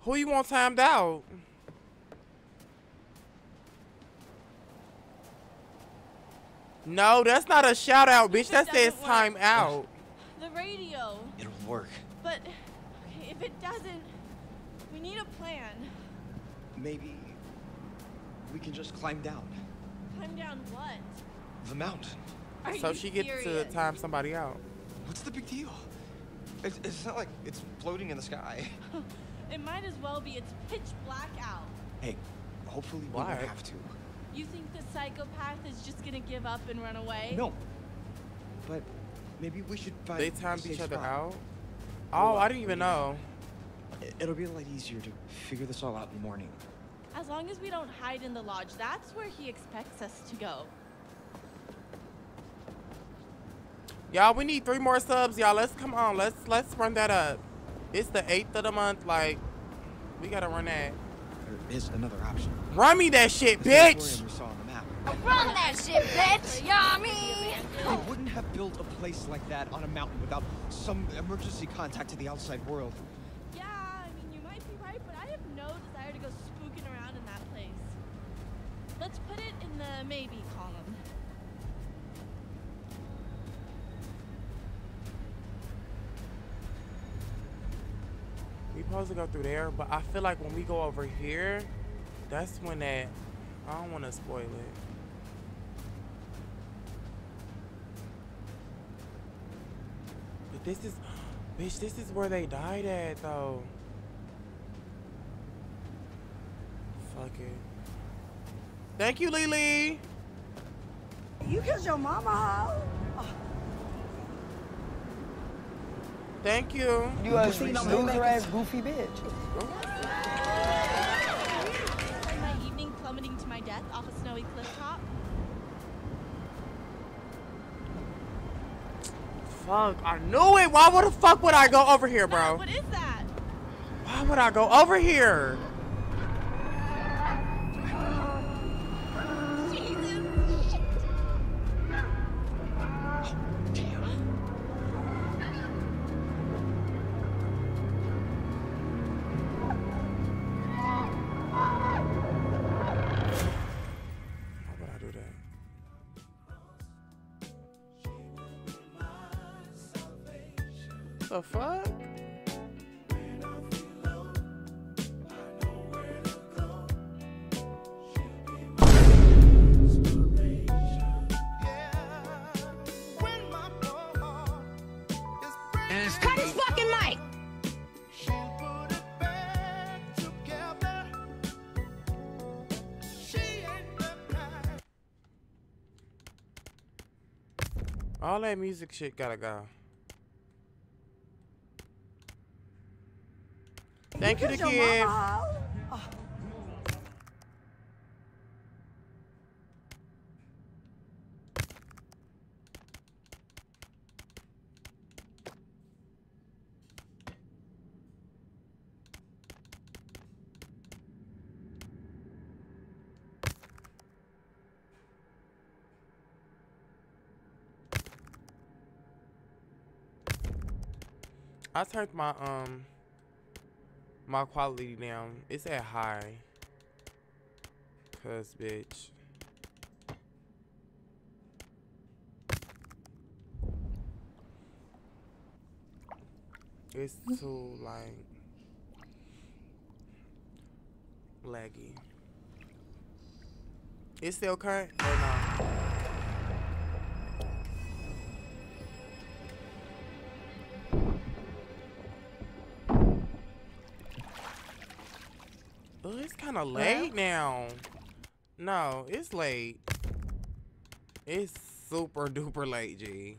who you want timed out? No, that's not a shout out, bitch. That says time out. The radio. It'll work. But if it doesn't, we need a plan. Maybe we can just climb down. Climb down what? The mountain. Are so she gets serious? To time somebody out. What's the big deal? It's, it's not like it's floating in the sky. It might as well be. It's pitch black out. Hey, hopefully we Why? don't have to. You think the psychopath is just gonna give up and run away? No. But maybe we should find. They timed each other out. Oh, I didn't even know. It'll be a lot easier to figure this all out in the morning. As long as we don't hide in the lodge, that's where he expects us to go. Y'all, we need three more subs, y'all. Let's come on. Let's let's run that up. It's the eighth of the month. Like, we gotta run that. There is another option. Run me that shit, bitch. We saw on the map. Run that shit, bitch. Yeah, you know I mean? They wouldn't have built a place like that on a mountain without some emergency contact to the outside world. Yeah, I mean you might be right, but I have no desire to go spooking around in that place. Let's put it in the maybe column. We supposed to go through there, but I feel like when we go over here, that's when that, I don't want to spoil it. But this is, bitch, this is where they died at, though. Fuck it. Thank you, Lily. You killed your mama, huh? Thank you. You a loser-ass goofy bitch. My evening plummeting to my death off a snowy cliff top. Fuck! I knew it. Why would the fuck would I go over here, bro? What is that? Why would I go over here? The fuck? Cut his fucking mic! All that music shit gotta go. Thank you to kid. Oh. I turned my um my quality down. It's at high. Cuz, bitch. It's too, like, laggy. It's still current or not? Oh, it's kind of late now. No, it's late. It's super duper late, G.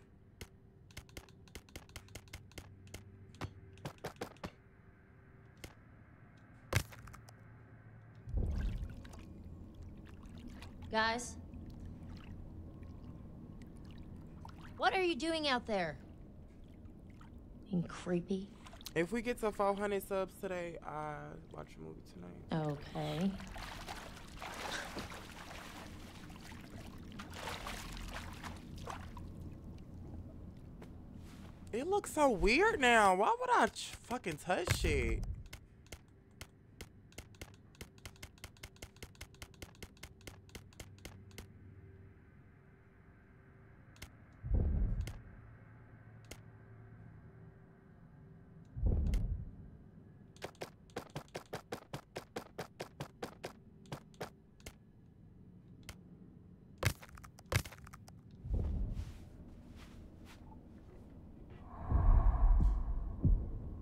Guys? What are you doing out there? Being creepy. If we get to four hundred subs today, I watch a movie tonight. Okay. It looks so weird now. Why would I fucking touch shit?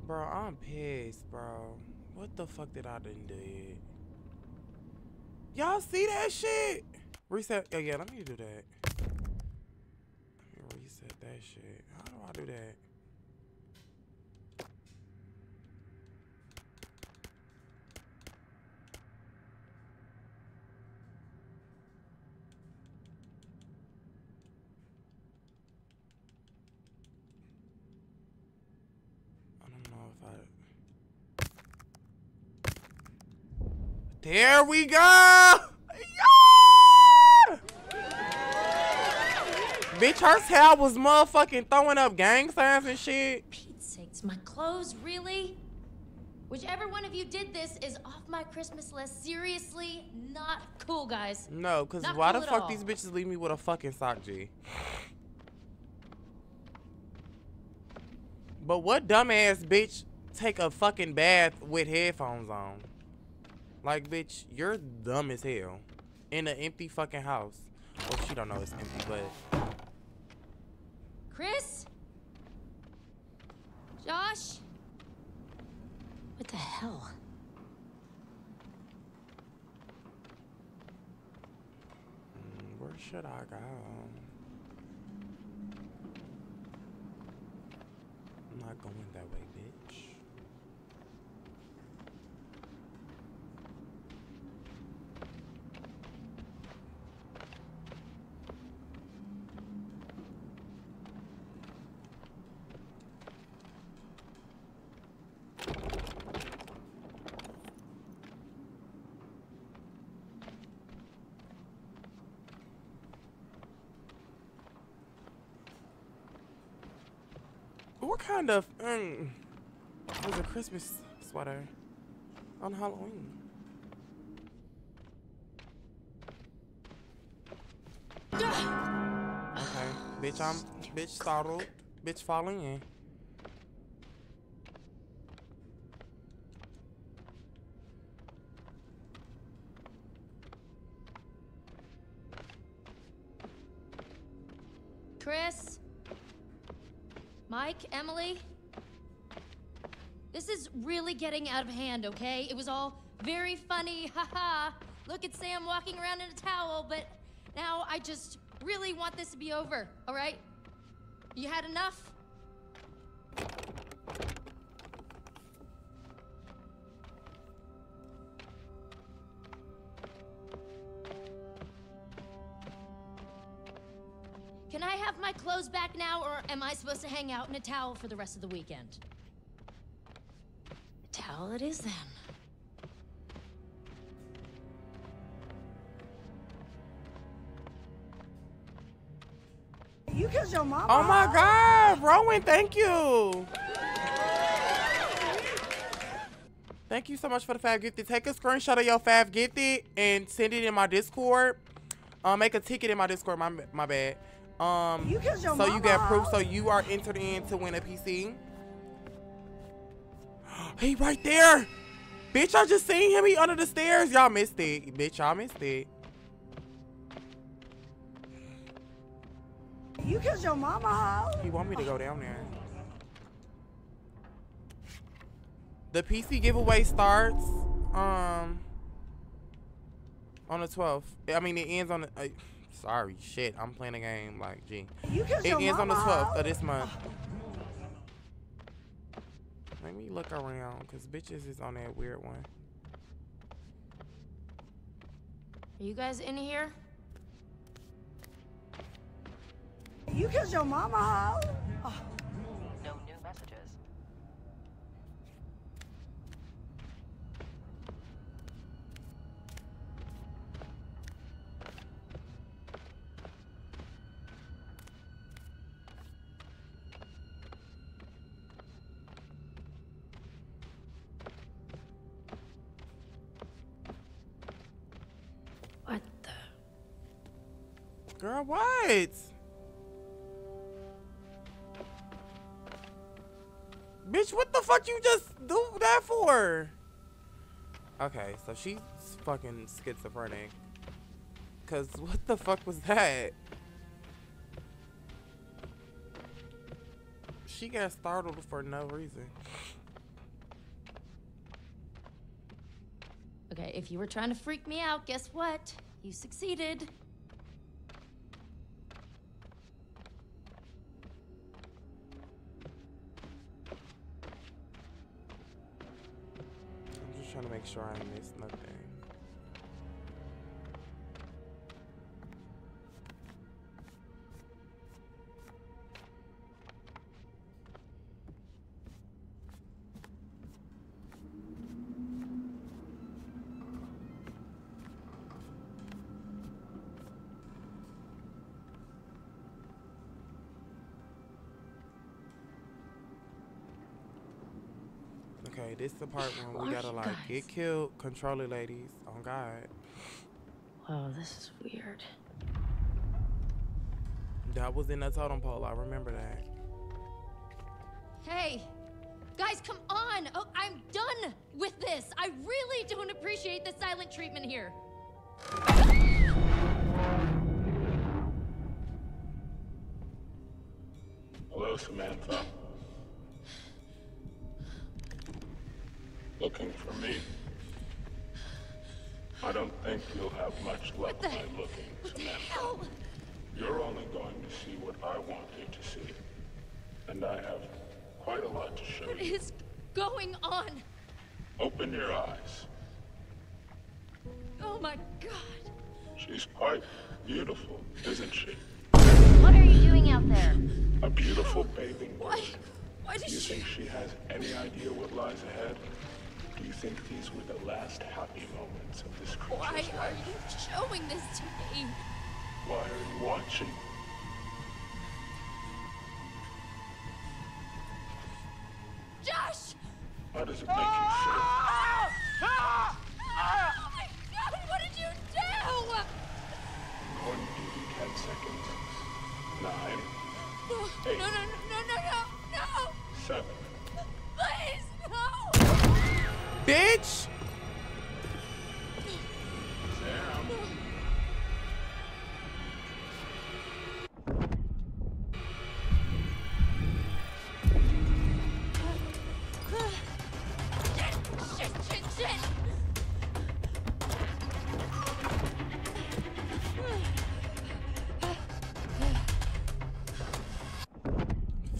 Bro, I'm pissed, bro. What the fuck did I didn't do? Y'all see that shit? Reset. Oh, yeah, let me do that. Let me reset that shit. How do I do that? Here we go! Yeah! Bitch, her tail was motherfucking throwing up gang signs and shit. Pete's sakes, my clothes, really? Whichever one of you did this is off my Christmas list. Seriously, not cool, guys. No, because why the fuck these bitches leave me with a fucking sock, G? But what dumbass bitch take a fucking bath with headphones on? Like, bitch, you're dumb as hell. In an empty fucking house. Well, she don't know it's empty, but... Chris? Josh? What the hell? Where should I go? I'm not going that way, bitch. What kind of mm, it was a Christmas sweater on Halloween? Okay, bitch, I'm bitch startled, bitch falling in. Chris. Mike, Emily, this is really getting out of hand, okay? It was all very funny, haha. Look at Sam walking around in a towel, but now I just really want this to be over, all right? You had enough? Can I have my clothes back now, or am I supposed to hang out in a towel for the rest of the weekend? A towel it is, then. You killed your mama. Oh my God, Rowan, thank you. Thank you so much for the Fab Gifted. Take a screenshot of your Fab Gifted and send it in my Discord. Uh, make a ticket in my Discord, my, my bad. Um, you so mama. You get proof, so you are entered in to win a P C. He right there. Bitch, I just seen him. He under the stairs. Y'all missed it. Bitch, y'all missed it. You killed your mama. He want me to go down there. The P C giveaway starts. Um, on the twelfth. I mean, it ends on the... Uh, sorry, shit. I'm playing a game like, gee. You it ends mama. on the twelfth of this month. Let me look around, because bitches is on that weird one. Are you guys in here? You killed your mama, huh? Oh. No new messages. What the? Girl, what? Bitch, what the fuck you just do that for? Okay, so she's fucking schizophrenic. Cause what the fuck was that? She got startled for no reason. Okay, if you were trying to freak me out, guess what? You succeeded. To make sure I miss nothing. Okay, this is the part when we gotta like get killed. Control it, ladies. On God. Wow, this is weird. That was in the totem pole. I remember that. Hey, guys, come on! Oh, I'm done with this. I really don't appreciate the silent treatment here. Hello, Samantha. Looking for me. I don't think you'll have much luck by looking, Samantha. You're only going to see what I want you to see. And I have quite a lot to show you. What is going on? Open your eyes. Oh my God. She's quite beautiful, isn't she? What are you doing out there? A beautiful bathing woman. Why did she? Do you think she has any idea what lies ahead? Do you think these were the last happy moments of this creature's Why life? Why are you showing this to me? Why are you watching? Josh! How does it make you feel? Oh my God, what did you do? I'm going to give you ten seconds. Nine. No, eight, no, no, no, no, no, no! Seven. Please, no! Bitch!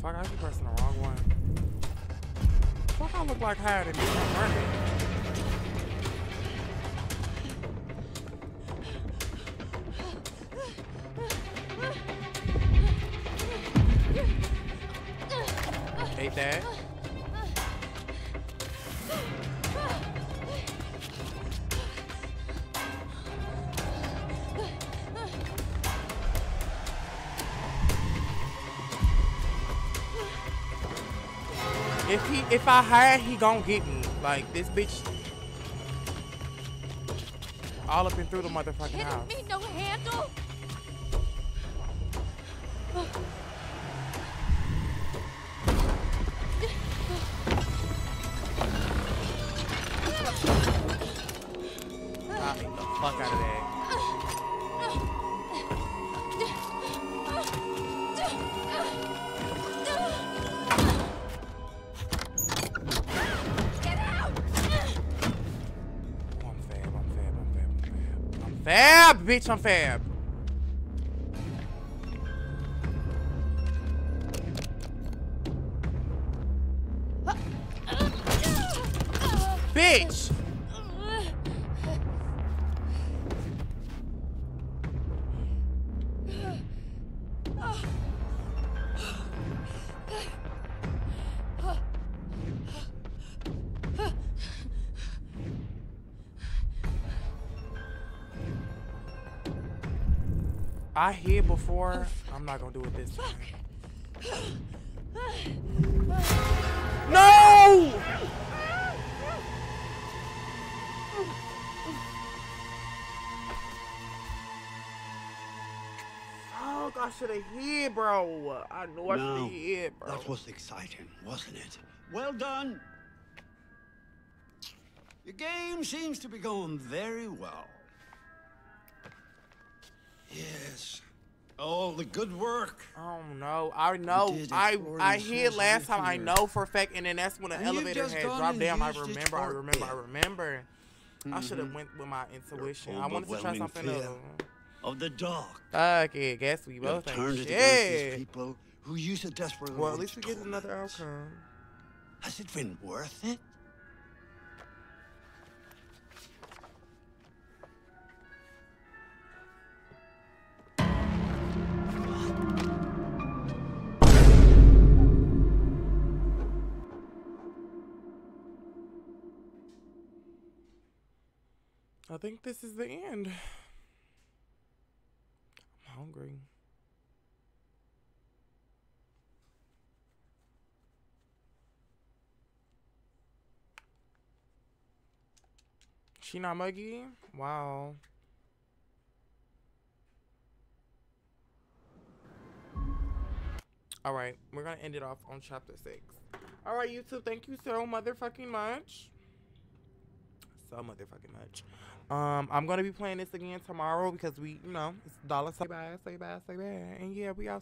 Fuck, I keep pressing the wrong one. Fuck, I look like higher than me. Hate that. If he, if I hide, he gon' get me. Like, this bitch all up and through the motherfucking house. Kidding me? No handle? I'll get the fuck out of that. Fab, bitch, I'm fab. Bitch! I hid before. I'm not gonna do it this time. No! Fuck, I should have hid, bro. I knew I should have hid, bro. That was exciting, wasn't it? Well done. Your game seems to be going very well. Yes. Oh, the good work. Oh no, I know. I I hid last time. I know for a fact, and then that's when the elevator had dropped down. I remember. I remember. I remember. Mm-hmm. I should have went with my intuition. I wanted to try something else. Of the dark. Okay, I guess we both turned it against these people who you so desperately want. Well, at least we get another outcome. Has it been worth it? I think this is the end. I'm hungry. She not muggy? Wow. All right, we're gonna end it off on chapter six. All right, YouTube, thank you so motherfucking much. So motherfucking much. Um, I'm gonna be playing this again tomorrow because we, you know, it's dollar. Say bye, say bye, say bye. And yeah, we out.